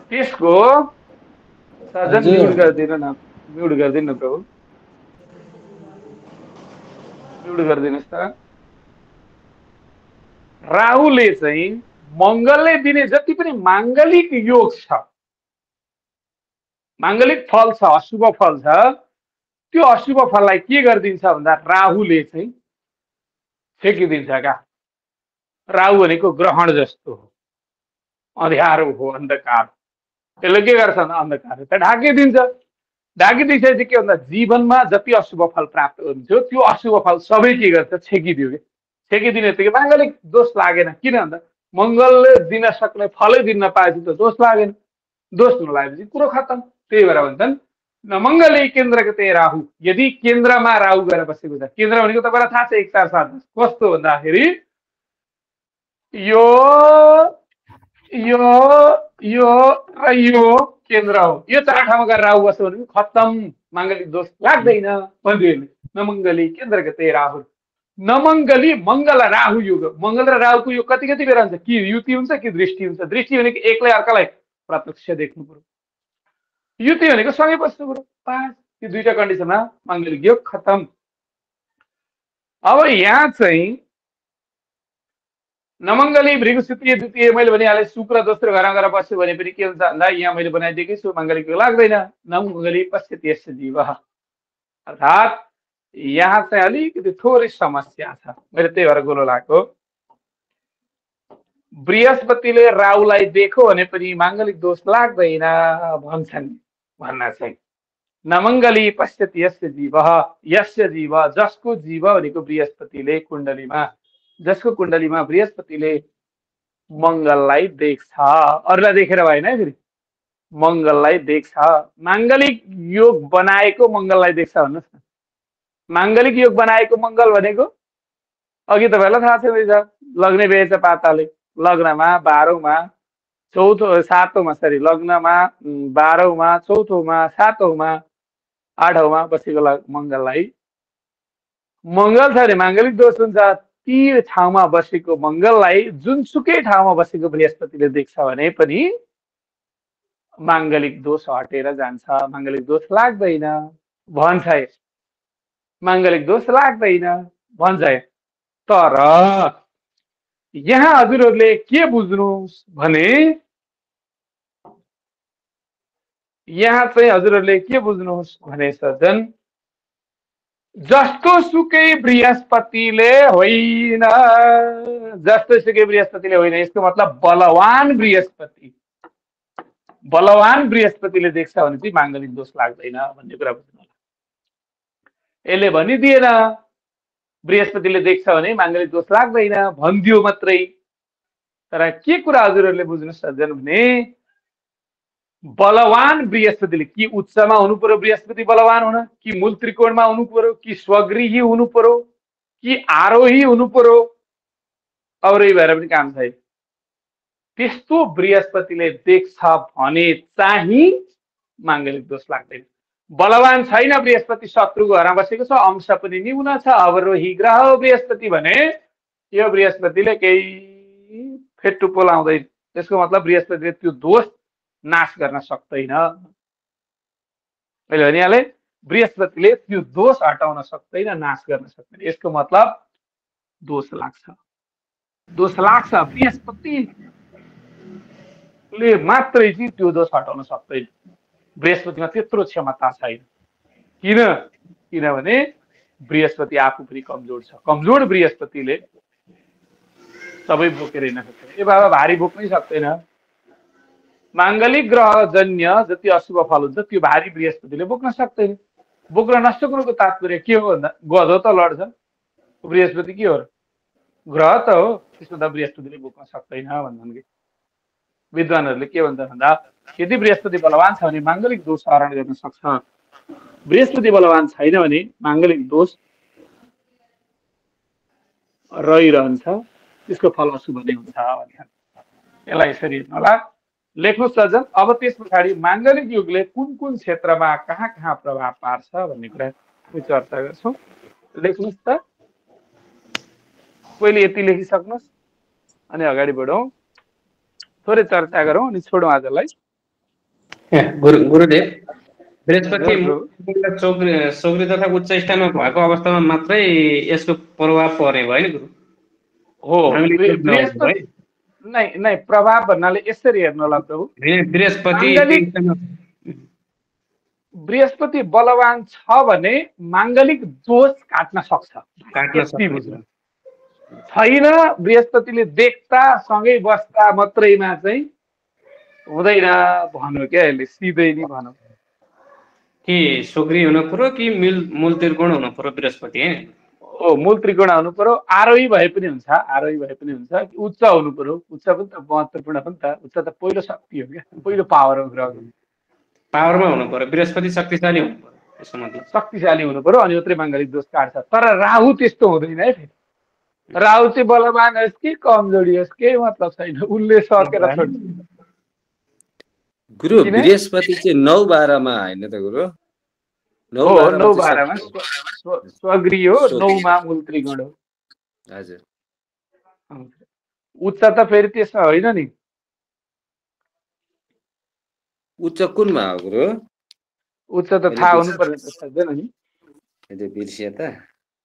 त्यसको सजन म्युट गर्दिन न प्रभु, म्युट गर्दिनुस् त। राहुले चाहिँ मंगलले दिने जति पनि मांगलिक योग छ, मांगलिक फल छ, अशुभ फल छ, त्यो अशुभ फललाई के गर्दिन्छ भन्दा राहुले चाहिँ फेकिदिन्छ। राहु भनेको ग्रहण जस्तो हो, अँध्यारो हो, अन्धकार। त्यसले के गर्छ? अन्धकार त ढाकिदिन्छ। ढाकिदिसकेपछि के भन्दा जीवनमा जति अशुभ फल प्राप्त हुन्थ्यो त्यो अशुभ फल सबै के गर्छ? छेकिदियो। कि छेकिदिने बित्तिकै माङ्गलिक दोष लागेन, किन भन्दा मङ्गलले दिन सक्ने फलै दिन नपाएपछि त दोष लागेन। दोष नलाएपछि कुरो खत्तम। त्यही भएर भन्छन् नमङ्गले केन्द्रगते राहु। यदि केन्द्रमा राहु गएर बसेको छ, केन्द्र भनेको तपाईँलाई थाहा छ 1 4 7 कस्तो भन्दाखेरि यो यो यो र यो केन्द्र हो। यो चार ठाउँमा गएर राहु बस्यो भने खत्तम, माङ्गलिक दोष लाग्दैन। भन्दैले नमङ्गली केन्द्रगते राहु। नमङ्गली मङ्गल राहु योग। मङ्गल र राहुको योग कति बेर हुन्छ? कि युति हुन्छ कि दृष्टि हुन्छ। दृष्टि भनेको एकले अर्कालाई प्रत्यक्ष देख्नु पर्यो, युति भनेको सँगै बस्नु पर्यो। 5 यो दुईटा कन्डिसनमा माङ्गलिक योग खत्तम। अब यहाँ चाहिँ नमङ्गली भृगुसुत्रीय द्वितीय मैले भनिहालेँ। शुक्र दोस्रो घरमा गएर बस्यो भने पनि के हुन्छ भन्दा यहाँ मैले बनाइदिएकै छु, माङ्गलिक योग लाग्दैन। नमङ्गली पश्यति यस्य जीवः। अर्थात् यहाँ चाहिँ अलिकति थोरै समस्या छ, मैले त्यही भएर गोलो लगाएको। बृहस्पतिले राहुलाई देखो भने पनि माङ्गलिक दोष लाग्दैन भन्छन्। भन्न चाहिँ नमङ्गली पश्यति यस्य जीवः। यस्य जीव, जसको जीव भनेको बृहस्पतिले कुण्डलीमा, जसको कुण्डलीमा बृहस्पतिले मङ्गललाई देख्छ, अरूलाई देखेर भएन है, फेरि मङ्गललाई देख्छ। माङ्गलिक योग बनाएको मङ्गललाई देख्छ भन्नुहोस् न। माङ्गलिक योग बनाएको मङ्गल भनेको अघि तपाईँहरूलाई थाहा छँदैछ, लग्ने बेहेछ पाताले। लग्नमा 12औँमा 4औँ 7औँमा सरी लग्नमा 12औँमा 4औँमा 7औँमा 8औँमा बसेको मङ्गललाई मङ्गल छ अरे माङ्गलिक दोष हुन्छ। ती ठाउँमा बसेको मङ्गललाई जुनसुकै ठाउँमा बसेको बृहस्पतिले देख्छ भने पनि माङ्गलिक दोष हटेर जान्छ, माङ्गलिक दोष लाग्दैन भन्छ। माङ्गलिक दोष लाग्दैन भन्छ। तर यहाँ हजुरहरूले के बुझ्नुहोस् भने, यहाँ चाहिँ हजुरहरूले के बुझ्नुहोस् भने सज्जन, जस्तो सुकै बृहस्पतिले होइन, जस्तो सुकै बृहस्पतिले होइन, यसको मतलब बलवान बृहस्पति, बलवान बृहस्पतिले देख्छ भने चाहिँ माङ्गलिक दोष लाग्दैन भन्ने कुरा बुझ्नु होला। यसले भनिदिएन बृहस्पतिले देख्छ भने माङ्गलिक दोष लाग्दैन, भनिदियो मात्रै। तर के कुरा हजुरहरूले बुझ्नु सज्जन भने, बलवान बृहस्पतिले कि उच्चमा हुनु पर्यो बृहस्पति बलवान हुन, कि मूल त्रिकोणमा हुनु पर्यो, कि स्वगृही हुनु पर्यो, कि आरोही हुनु पर्यो। अवरोही भएर पनि काम छैन। त्यस्तो बृहस्पतिले देख्छ भने चाहिँ माङ्गलिक दोष लाग्दैन। बलवान छैन बृहस्पति, शत्रुको घरमा बसेको छ, अंश पनि न्यून छ, अवरोही ग्रह हो बृहस्पति भने यो बृहस्पतिले केही फेट्टु पोलाउँदैन। त्यसको मतलब बृहस्पतिले त्यो दोष नाश गर्न सक्दैन। मैले भनिहाले बृहस्पतिले त्यो दोष हटाउन सक्दैन, नाश गर्न सक्दैन। यसको मतलब दोष लाग्छ, दोष लाग्छ। बृहस्पतिले मात्रै चाहिँ त्यो दोष हटाउन सक्दैन। बृहस्पतिमा त्यत्रो क्षमता छैन। किनभने बृहस्पति आफू पनि कमजोर छ। कमजोर बृहस्पतिले सबै बोकेर हिँड्न सक्दैन। ए बाबा, भारी बोक्नै सक्दैन। माङ्गलिक ग्रह जन्य जति अशुभ फल हुन्छ त्यो भारी बृहस्पतिले बोक्न सक्दैन। बोक्रा नष्ट गर्नुको तात्पर्य के हो भन्दा गध त लड्छ, बृहस्पति के हो र ग्रह त हो, त्यसो त बृहस्पतिले बोक्न सक्दैन भन्छन् कि विद्वानहरूले। के भन्छन् भन्दा यदि बृहस्पति बलवान छ भने मांगलिक दोष हरण गर्न सक्छ, बृहस्पति बलवान छैन भने मांगलिक दोष रहिरहन्छ, त्यसको फल अशुभ नै हुन्छ भन्छन्। यसलाई यसरी हेर्नुहोला, लेख्नुहोस् सज्जन। अब त्यस पछाडि मांगलिक युगले कुन कुन क्षेत्रमा कहाँ कहाँ प्रभाव पार्छ भन्ने कुरा चर्चा गर्छौँ। लेख्नुहोस् त, पहिले यति लेखिसक्नुहोस् अनि अगाडि बढौँ, थोरै चर्चा गरौँ अनि छोडौँ आजलाई। गुरुदेव, बृहस्पति चौग्री तथा उच्च स्थानमा भएको अवस्थामा मात्रै यसको प्रभाव परेको होइन गुरु? हो, नै प्रभाव भन्नाले यसरी हेर्नुहोला प्रभु, बृहस्पति बलवान छ भने मांगलिक दोष काट्न सक्छ, छैन बृहस्पतिले देख्दा सँगै बस्दा मात्रैमा चाहिँ हुँदैन भनौँ क्या, अहिले सिधै नै भनौँ कि सुग्री हुनु पर्यो कि मूल त्रिकोण हुनु पर्यो बृहस्पति, है? ओ, मूल त्रिकोण आउनु पर्यो, आरोही भए पनि हुन्छ, आरोही भए पनि हुन्छ, उच्च हुनु पर्यो, उच्च पनि त महत्त्वपूर्ण हो नि त, उच्च त पहिलो शक्ति हो क्या, पहिलो पावर हो, ग्रह पावरमा हुनु पर्यो, बृहस्पति शक्तिशाली हुनु पर्यो, त्यसको मतलब शक्तिशाली हुनु पर्यो, अनि मात्रै मांगलिक दोष काट्छ। तर राहु त्यस्तो हुँदैन है, फेरि राहु चाहिँ बलवान होस् कि कमजोरी होस् केही मतलब छैन, उनले सकेर छोड्छ। गुरु बृहस्पति चाहिँ 9-12मा होइन त गुरु? स्वगृह हो, 9मा मूल त्रिकोण हो, हजुर। उच्च त फेरि त्यसमा होइन नि, उच्च कुनमा हो गुरु? उच्च त थाहा हुनु पर्ने त छैन नि, ए बिर्सिए त।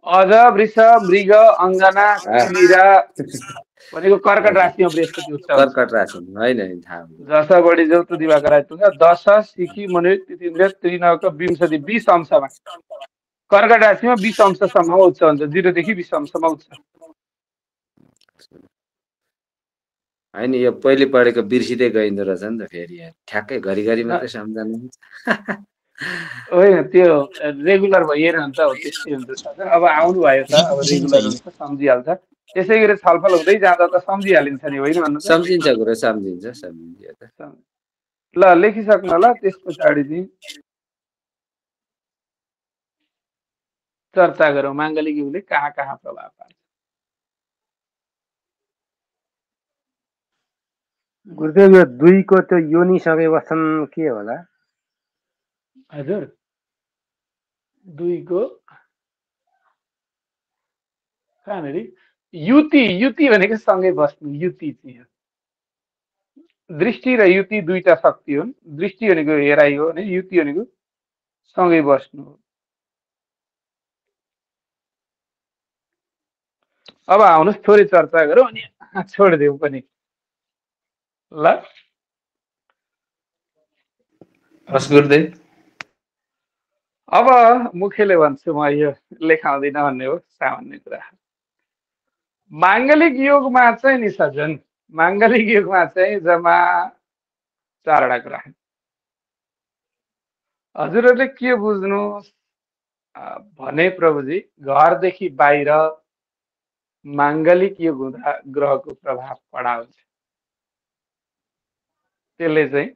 अझ वृषभ मृग अंगना मीरा भनेको कर्कट राशिमा बृहस्पति उच्च, कर्कट राशि हैन हैन थाहा हुन्छ, जस बढी जौतु दिवाकर आइतुगा 10 सिकी मनोज तितिन्द्र त्रिनवक विंशति 20 अंशमा, कर्कट राशिमा 20 अंशसम्म उच्च हुन्छ, 0 देखि 20 अंशसम्म उच्च हैन। यो पहिले पढेको बिर्सिदै गइन्दो रहेछ नि त, फेरि यहाँ ठ्याक्कै घरिघरि मात्रै सम्झाउनु होइन, त्यो रेगुलर भइरहेन त, हो त्यस्तै हुन्छ। अब आउनु भयो त, अब रेगुलर हुन्छ, सम्झिहाल्छ। त्यसै गरी छलफल हुँदै जाँदा त सम्झिहालिन्छ नि, होइन भन्नु? सम्झिन्छ गुरु, सम्झिन्छ सम्झिन्छ। ल लेखिसक्नु होला, त्यस पछाडि चाहिँ चर्चा गरौँ मांगलिक युगले कहाँ कहाँ प्रभाव पार्छ। गुरुदेव, यो 2 को त्यो योनिसँगै बस्छन् के होला हजुर? 2 को कहाँनेरि युति, युति भनेको सँगै बस्नु, युति चाहिँ दृष्टि र युति 2टा शक्ति हुन्। दृष्टि भनेको हेराइ हो भने युति भनेको सँगै बस्नु हो। अब आउनुहोस् थोरै चर्चा गरौँ अनि छोडिदेऊ पनि ल। हस् गुरुदेव, अब मुखेले भन्छु म, यो लेखाउँदिन भन्ने हो सामान्य कुरा। मांगलिक योगमा चाहिँ नि सज्जन, मांगलिक योगमा चाहिँ जम्मा 4वटा कुरा हजुरहरूले के बुझ्नु भने प्रभुजी, घरदेखि बाहिर मांगलिक योग हुँदा ग्रहको प्रभाव कडा हुन्छ। त्यसले चाहिँ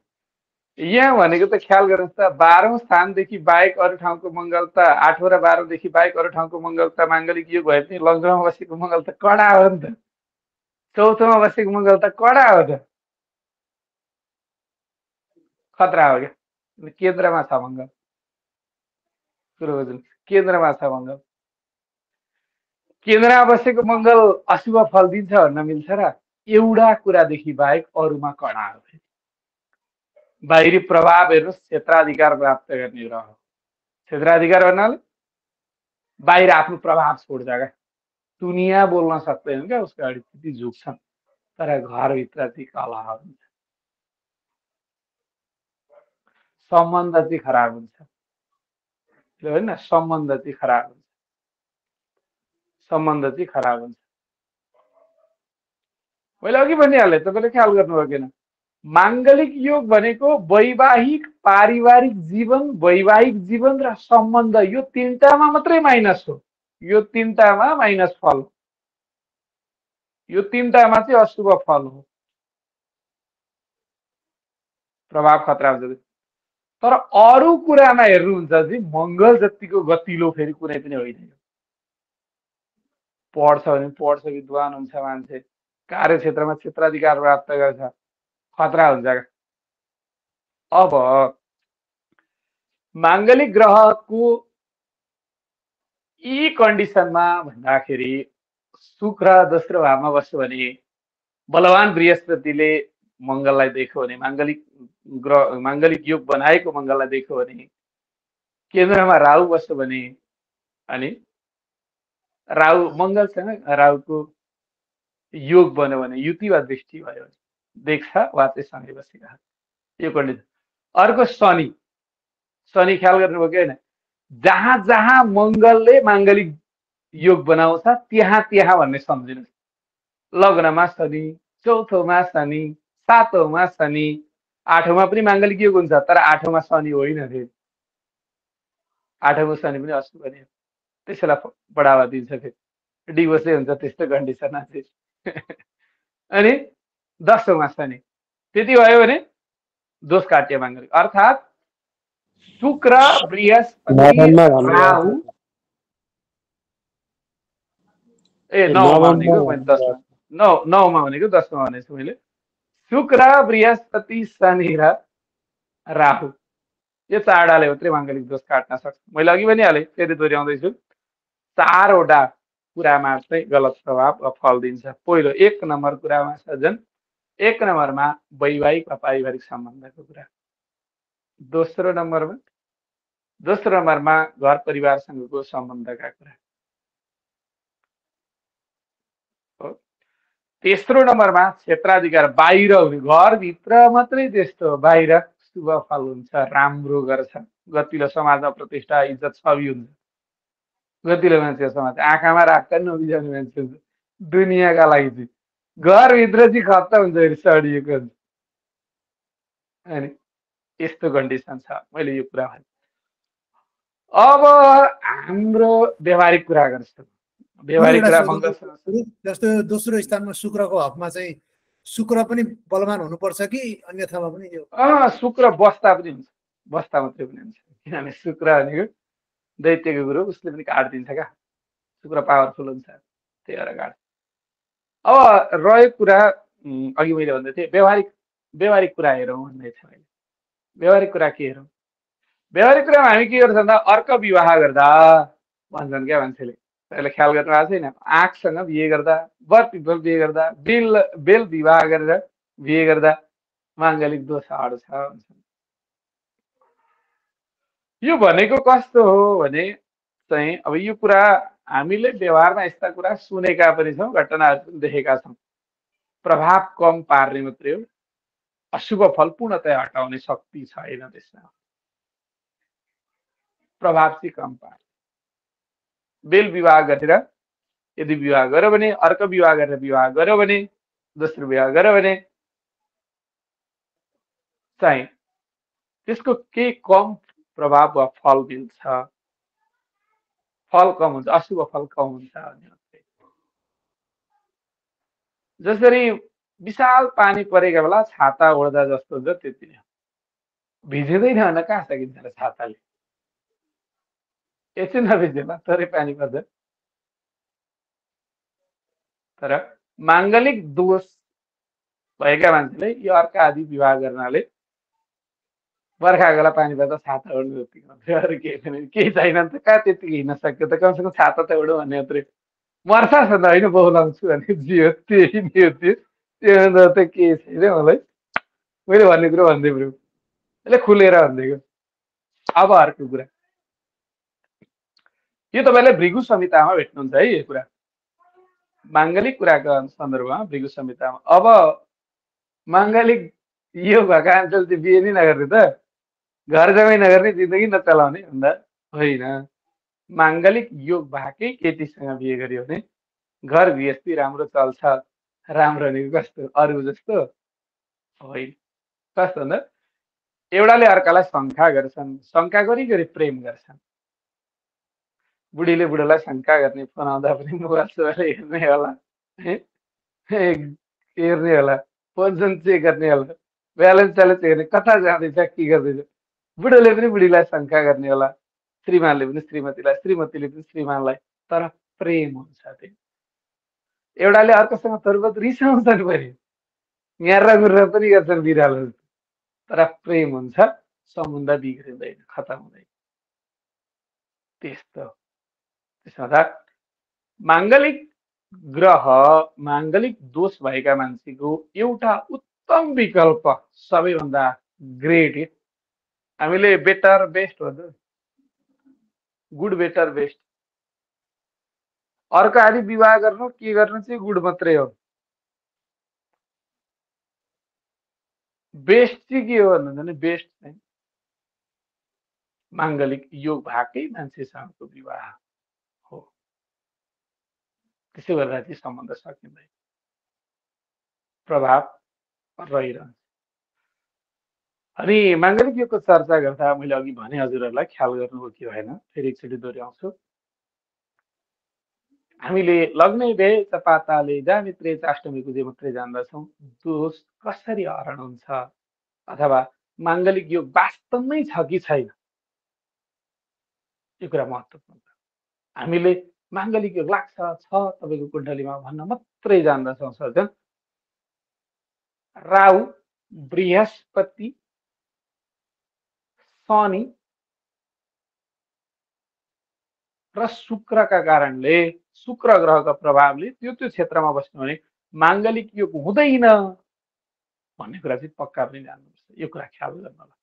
यहाँ भनेको त ख्याल गर्नुहोस् त, 12औं स्थानदेखि बाहेक अरू ठाउँको मङ्गलता, 8औं र 12औंदेखि बाहेक अरू ठाउँको मङ्गलता मांगलिक योग भए पनि लग्नमा बसेको मङ्गलता कडा हो नि त, 14औंमा बसेको मङ्गलता कडा हो त, खतरा हो क्या। केन्द्रमा छ मङ्गल, कुरो बुझ्नु, केन्द्रमा छ मङ्गल, केन्द्रमा बसेको मङ्गल अशुभ फल दिन्छ भन्न मिल्छ र? एउटा कुरादेखि बाहेक अरूमा कडा हो। बाहिरी प्रभाव हेर्नुहोस्, क्षेत्राधिकार प्राप्त गर्ने ग्रह हो। क्षेत्राधिकार भन्नाले बाहिर आफ्नो प्रभाव छोड्छ क्या, दुनियाँ बोल्न सक्दैनन् क्या, उसको अडिस्थिति झुक्छन्, तर घरभित्र चाहिँ कला हुन्छ, सम्बन्ध चाहिँ खराब हुन्छ, होइन? सम्बन्ध चाहिँ खराब हुन्छ, सम्बन्ध चाहिँ खराब हुन्छ। मैले अघि भनिहालेँ, तपाईँले ख्याल गर्नुभयो किन, मांगलिक योग भनेको वैवाहिक पारिवारिक जीवन वैवाहिक जीवन र सम्बन्ध यो तीनटामा मात्रै माइनस हो। यो तीनटामा माइनस फल हो, यो तीनटामा चाहिँ अशुभ फल हो, प्रभाव खतरा हुन्छ। तर अरु कुरामा हेर्नुहुन्छ जी मंगल जतिको गतिलो फेरि कुनै पनि होइन। पढ्छ भने पढ्छ, विद्वान हुन्छ मान्छे, कार्यक्षेत्रमा क्षेत्राधिकार प्राप्त गर्छ, खतरा हुन्छ। अब मांगलिक ग्रहको यी कन्डिसनमा भन्दाखेरि शुक्र दोस्रो भावमा बस्यो भने बलवान बृहस्पतिले मंगललाई देख्यो भने मांगलिक योग बनाएको मंगललाई देख्यो भने, केन्द्रमा राहु बस्यो भने, अनि राहु मंगलसँग राहुको योग बन्यो भने युति वा दृष्टि भयो भने देख्छ वा चाहिँ सँगै बसेका यो कन्डिसन। अर्को शनि, शनि ख्याल गर्नुभयो कि होइन, जहाँ जहाँ मंगलले मांगलिक योग बनाउँछ त्यहाँ त्यहाँ भन्ने सम्झिनु। लग्नमा शनि, चौथोमा शनि, सातौँमा शनि, आठौँमा पनि मांगलिक योग हुन्छ तर आठौँमा शनि होइन, फेरि आठौँमा शनि पनि अशुभ नै हो, त्यसैलाई बढावा दिन्छ, फेरि डिभोर्सै हुन्छ त्यस्तो कन्डिसनमा चाहिँ। अनि दसौँमा शनि, त्यति भयो भने दोष काट्य मांगलिक। अर्थात् शुक्र बृहस्पति राहु नौमा भनेको दसमा भनेको मैले शुक्र बृहस्पति शनि र राहु, यो चारवटाले मात्रै मांगलिक दोष काट्न सक्छ। मैले अघि भनिहालेँ फेरि दोहोऱ्याउँदैछु, चारवटा कुरामा चाहिँ गलत प्रभाव वा फल दिन्छ। पहिलो एक नम्बर कुरामा सजन, एक नम्बरमा वैवाहिक वा पारिवारिक सम्बन्धको कुरा, दोस्रो नम्बरमा घर परिवारसँगको सम्बन्धका कुरा, तेस्रो नम्बरमा क्षेत्राधिकार बाहिर हुने, घरभित्र मात्रै त्यस्तो बाहिर शुभ फल हुन्छ, राम्रो गर्छ, गतिलो समाजमा प्रतिष्ठा इज्जत छवि हुन्छ, गतिलो मान्छे समाज आँखामा राख्दा नबिजाउने मान्छे हुन्छ दुनियाँका लागि, चाहिँ घरभित्र चाहिँ खत्ता हुन्छ, सडिएको हुन्छ। अनि यस्तो कन्डिसन छ, मैले यो कुरा भने। अब हाम्रो व्यवहारिक कुरा गर्छु, व्यवहारिक कुरा जस्तो दोस्रो स्थानमा शुक्रको हकमा चाहिँ शुक्र पनि बलवान हुनुपर्छ कि अन्यथामा पनि यो शुक्र बस्दा पनि हुन्छ, बस्दा मात्रै पनि हुन्छ, किनभने शुक्र भनेको दैत्यको गुरु, उसले पनि काट दिन्छ क्या, शुक्र पावरफुल हुन्छ त्यही भएर काट। अब रह्यो कुरा अघि मैले भन्दै थिएँ व्यवहारिक कुरा हेरौँ भन्दै थिएँ मैले, व्यवहारिक कुरा के हेरौँ? व्यवहारिक कुरामा हामी के गर्छौँ भन्दा अर्क विवाह गर्दा भन्छन् क्या मान्छेले, त्यसले ख्याल गर्नु भएको छैन। आँकसँग बिहे गर्दा, बर पिपल बिहे गर्दा, बेल विवाह गरेर बिहे गर्दा माङ्गलिक दोष हट्छ भन्छन्। यो भनेको कस्तो हो भने चाहिँ अब यो कुरा हामीले व्यवहारमा यस्ता कुरा सुनेका पनि छौँ, घटनाहरू पनि देखेका छौँ, प्रभाव कम पार्ने मात्रै हो, अशुभ फल पूर्णतया हटाउने शक्ति छैन त्यसमा, प्रभाव चाहिँ कम पार्ने। बेल विवाह गरेर यदि विवाह गर्यो भने, अर्क विवाह गरेर विवाह गर्यो भने, दोस्रो विवाह गर्यो भने चाहिँ त्यसको केही कम प्रभाव वा फल मिल्छ, फल कम हुन्छ, अशुभ फल कम हुन्छ। जसरी विशाल पानी परेको बेला छाता ओढ्दा जस्तो हुन्छ त्यति नै, भिजिँदैन भने कहाँ सकिन्छ र छाताले, यसै नभिजेला तरै पानी पर्छ। तर माङ्गलिक दोष भएका मान्छेले यो अर्का आदि विवाह गर्नाले बर्खाको बेला पानी पर्दा छाता ओढ्नु जतिको मात्रै, अरू केही छैन नि त, कहाँ त्यतिकै हिँड्न सक्यो त, कमसेकम छाता त ओढ्नु भन्ने मात्रै, मर्छ भन्दा होइन बहुलाउँछु भने जियो त्यही नि हो, त्यो त्यो त के छैन, मलाई मैले भन्ने कुरो भन्दै पुऱ्यो, यसले खुलेर भनिदिएको। अब अर्को कुरा, यो तपाईँले भृगु संहितामा भेट्नुहुन्छ है, यो कुरा माङ्गलिक कुराको सन्दर्भमा भृगु संहितामा। अब माङ्गलिक यो भएको आन्चल चाहिँ बिहे नै नगर्ने त, घर जम्मै नगर्ने, जिन्दगी नचलाउने भन्दा होइन, माङ्गलिक योग भएकै केटीसँग बिहे गर्यो भने घर गृहस्थी राम्रो चल्छ, राम्रो भनेको कस्तो अरू जस्तो होइन, शासन एउटाले अर्कालाई शङ्का गर्छन्, शङ्का गरी गरी प्रेम गर्छन्। बुढीले बुढालाई शङ्का गर्ने, फोन आउँदा पनि मोबाइल सबैले हेर्ने होला, हेर्ने होला, फोन चेक गर्ने होला, ब्यालेन्स स्यालेन्स हेर्ने, कता जाँदैछ, के गर्दैछ। बुढोले पनि बुढीलाई शङ्का गर्ने होला, श्रीमानले पनि श्रीमतीलाई, श्रीमतीले पनि श्रीमानलाई, तर प्रेम हुन्छ त्यो। एउटाले अर्कोसँग तर्बत रिसाउँछन् पनि, यहाँ गुर्रा पनि गर्छन् बिरालो, तर प्रेम हुन्छ, सम्बन्ध बिग्रिँदैन, खतम हुँदैन। त्यस्तो सदा माङ्गलिक ग्रह माङ्गलिक दोष भएका मान्छेको एउटा उत्तम विकल्प सबैभन्दा ग्रेट, हामीले बेटर बेस्ट भन्छ, गुड बेटर बेस्ट। अर्को आदि विवाह गर्नु के गर्नु चाहिँ गुड मात्रै हो, बेस्ट चाहिँ के हो भन्नुहुन्छ भने बेस्ट चाहिँ माङ्गलिक योग भएकै मान्छेसँगको विवाह हो। त्यसो गर्दा चाहिँ सम्बन्ध सकिँदैन, प्रभाव रहिरहन्छ। अनि माङ्गलिक योगको चर्चा गर्दा मैले अघि भने हजुरहरूलाई ख्याल गर्नु हो कि भएन फेरि एकचोटि दोहोऱ्याउँछु। हामीले लग्नै भए चपाताले जामित्रे चाष्टमीको जे मात्रै जान्दछौँ, दोष कसरी हरण हुन्छ अथवा माङ्गलिक योग वास्तवमै छ कि छैन, यो कुरा महत्त्वपूर्ण। हामीले माङ्गलिक योग लाग्छ छ तपाईँको कुण्डलीमा भन्न मात्रै जान्दछौँ सर्जन। राहु, बृहस्पति, शनि र शुक्रका कारणले, शुक्र ग्रहका प्रभावले त्यो क्षेत्रमा बस्नु भने माङ्गलिक योग हुँदैन भन्ने कुरा चाहिँ पक्का पनि जान्नुपर्छ। यो कुरा ख्याल गर्नुहोला,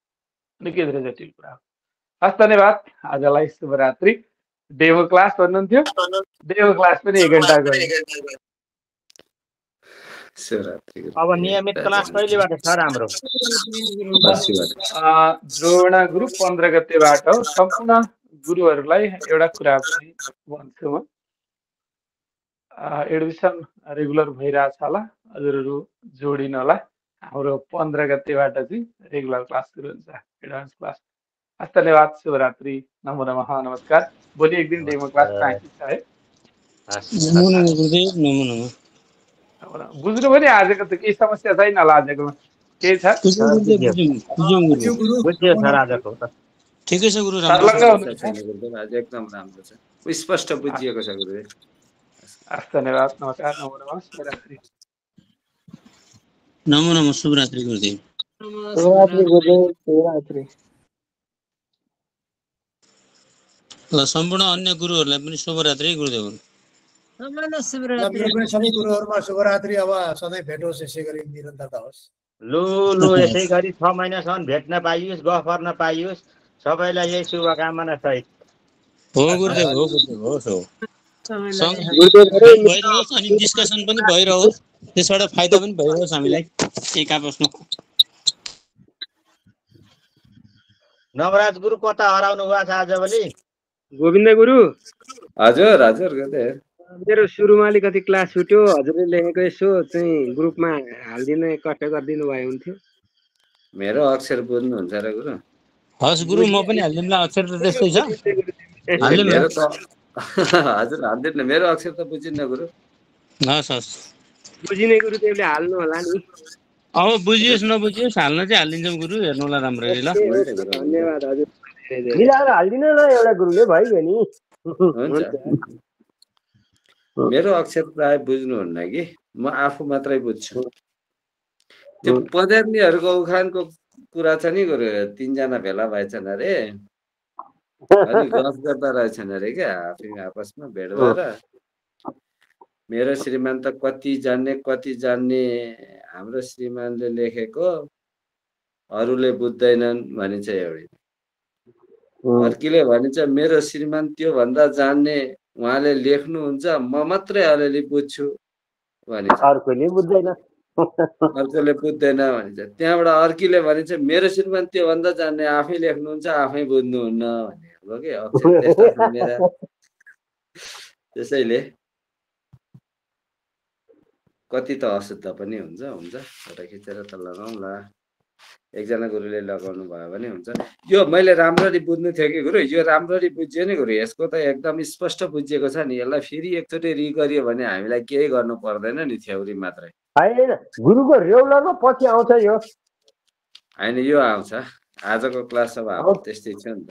निकै धेरै जटिल कुरा हो। हस्, धन्यवाद। आजलाई शुभरात्रि। डेमो क्लास भन्नुहुन्थ्यो, डेमो क्लास पनि 1 घण्टा गयो। अब नियमित क्लास कहिलेबाट छ? राम्रो द्रोणा ग्रुप 15 गतेबाट हो। सम्पूर्ण गुरुहरूलाई एउटा कुरा पनि भन्छु, म एडमिसन रेगुलर भइरहेछ होला, हजुरहरू जोडिनु होला। हाम्रो 15 गतेबाट चाहिँ रेगुलर क्लास सुरु हुन्छ, एडभान्स क्लास। हस्, धन्यवाद। शुभरात्रि। नमो नमः, नमस्कार। भोलि एक दिन डेमो क्लास राखिन्छ है। बुझ्नु पनि आजको त केही समस्या छैन होला, आजकोमा केही छ? ठिकै छ गुरु, एकदम राम्रो छ, स्पष्ट बुझिएको छ गुरु। धन्यवाद, नमस्कार, नमो नमः, शुभरात्रि। नमो नमः, शुभरात्रि गुरुदेव, शुभरात्रि गुरुदेव, शुभरात्रि। ल, सम्पूर्ण अन्य गुरुहरूलाई पनि शुभरात्रि गुरुदेव। सबै गुरुहरूमा शुभरात्रि। अब सधैँ भेट होस्, यसै गरी निरन्तरता होस्। लु यसै गरी 6 महिनासम्म भेट्न पाइयोस्, गफ गर्न पाइयोस्, सबैलाई यही शुभकामना सहित। हो गुरुदेव, हो गुरुदेव, होस्। अनि डिस्कसन पनि भइरहोस्, त्यसबाट फाइदा पनि भइरहोस् हामीलाई एक आपसमा। नवराज गुरु कता हराउनु भएको छ आज भोलि? गोविन्द गुरु, हजुर हजुर गुरुदेव, मेरो सुरुमा अलिकति क्लास छुट्यो, हजुरले लेखेको यसो चाहिँ ग्रुपमा हालिदिनु, इकट्ठा गरिदिनु भए हुन्थ्यो। मेरो अक्षर बुझ्नुहुन्छ र गुरु? हस् गुरु, म पनि हालिदिनु, अक्षर त त्यस्तै छ, हालिदिनु। हजुर हालिदिनु, मेरो अक्षर त बुझिन्न गुरु। हस् हस्, बुझिने गुरुदेवले हाल्नु होला नि। अब बुझियोस् नबुझियोस् हाल्न चाहिँ हालिदिन्छौँ गुरु, हेर्नु होला राम्ररी। ल, धन्यवाद हजुर, मिलाएर हालिदिनु न, एउटा गुरुले भइगयो नि। मेरो अक्षर प्राय बुझ्नुहुन्न कि, म आफू मात्रै बुझ्छु। त्यो पदेर्नीहरूको उखानको कुरा छ नि गुरु, 3जना भेला भएछन् अरे, अनि गफ गर्दा रहेछन् अरे क्या आपसमा भेट भएर। मेरो श्रीमान त कति जान्ने, हाम्रो श्रीमानले लेखेको अरूले बुझ्दैनन् भने चाहिँ एउटै, अर्कीले भने चाहिँ मेरो श्रीमान त्यो भन्दा जान्ने, उहाँले लेख्नुहुन्छ, म मात्रै अलिअलि बुझ्छु भने अर्कोले बुझ्दैन भनिन्छ। त्यहाँबाट अर्कीले भने चाहिँ मेरो श्रीमान त्योभन्दा जान्ने, आफै लेख्नुहुन्छ, आफै बुझ्नुहुन्न भनेको के अक्षर। त्यसैले कति त अशुद्ध पनि हुन्छ, एउटा खिचेर त लगाउँला। एकजना गुरुले लगाउनु भयो भने हुन्छ। यो मैले राम्ररी बुझ्नु थियो कि गुरु, यो राम्ररी बुझ्यो नि गुरु, यसको त एकदम स्पष्ट बुझिएको छ नि, यसलाई फेरि एकचोटि रिगरियो भने हामीलाई केही गर्नु पर्दैन नि, थ्योरी मात्रै हैन गुरुको रेउलामा पछि आउँछ यो, हैन यो आउँछ आजको क्लास अब हाम्रो त्यस्तै छ नि त।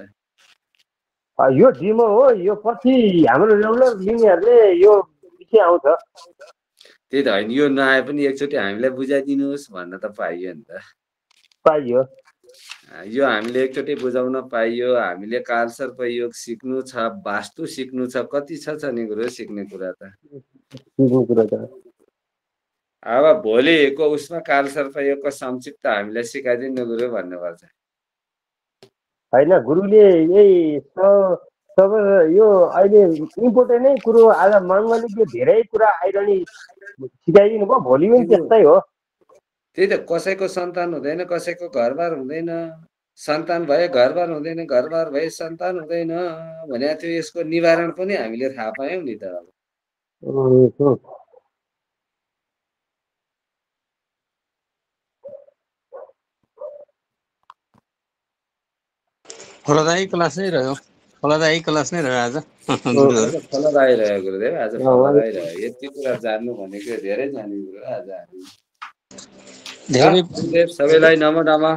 यो डिमो हो, यो पछि हाम्रो रेउलर लिनेहरुले यो विषय आउँछ। त्यही त हैन यो नआए पनि एकचोटि हामीलाई बुझाइदिनुस् भन्न त पाइयो नि त, पाइयो यो हामीले एकचोटि बुझाउन पाइयो। हामीले कालसर्प योग सिक्नु छ, वास्तु सिक्नु छ, कति छ नि गुरु सिक्ने कुरा त। अब भोलिको उसमा कालसर्प योगको संक्षिप्त हामीलाई सिकाइदिनु गुरु भन्नुपर्छ हैन। गुरुले यही सब यो अहिले इम्पोर्टेन्ट नै कुरो आज मङ्गलिकले धेरै कुरा आइरहने सिकाइदिनु भयो, भोलि पनि त्यस्तै हो। त्यही त कसैको सन्तान हुँदैन, कसैको घरबार हुँदैन, सन्तान भए घरबार हुँदैन, घरबार भए सन्तान हुँदैन भने त्यो यसको निवारण पनि हामीले थाहा पायौँ नि त। फलदायी क्लास नै रह्यो आज। फलदायी रह्यो गुरुदेव, आज फलदायी रह्यो। यति कुरा जान्नु भनेको धेरै जान्नु गुरु आज हामी। सबैलाई नमो नमः।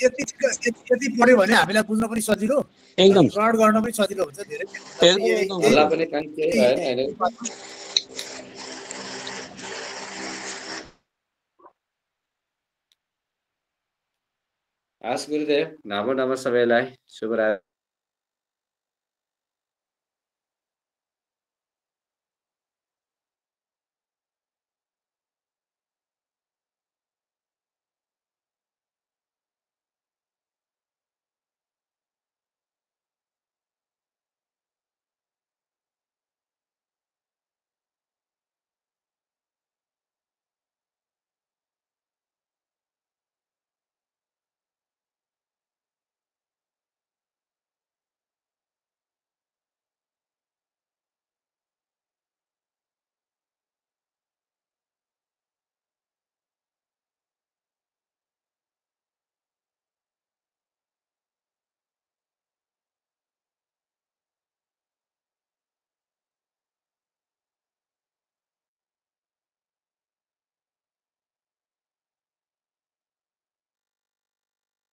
यति पढ्यो भने हामीलाई बुझ्न पनि सजिलो, एकदम प्रकट गर्न पनि सजिलो हुन्छ। आस गुरुदेव, नमो नमः सबैलाई, शुभरात्रि।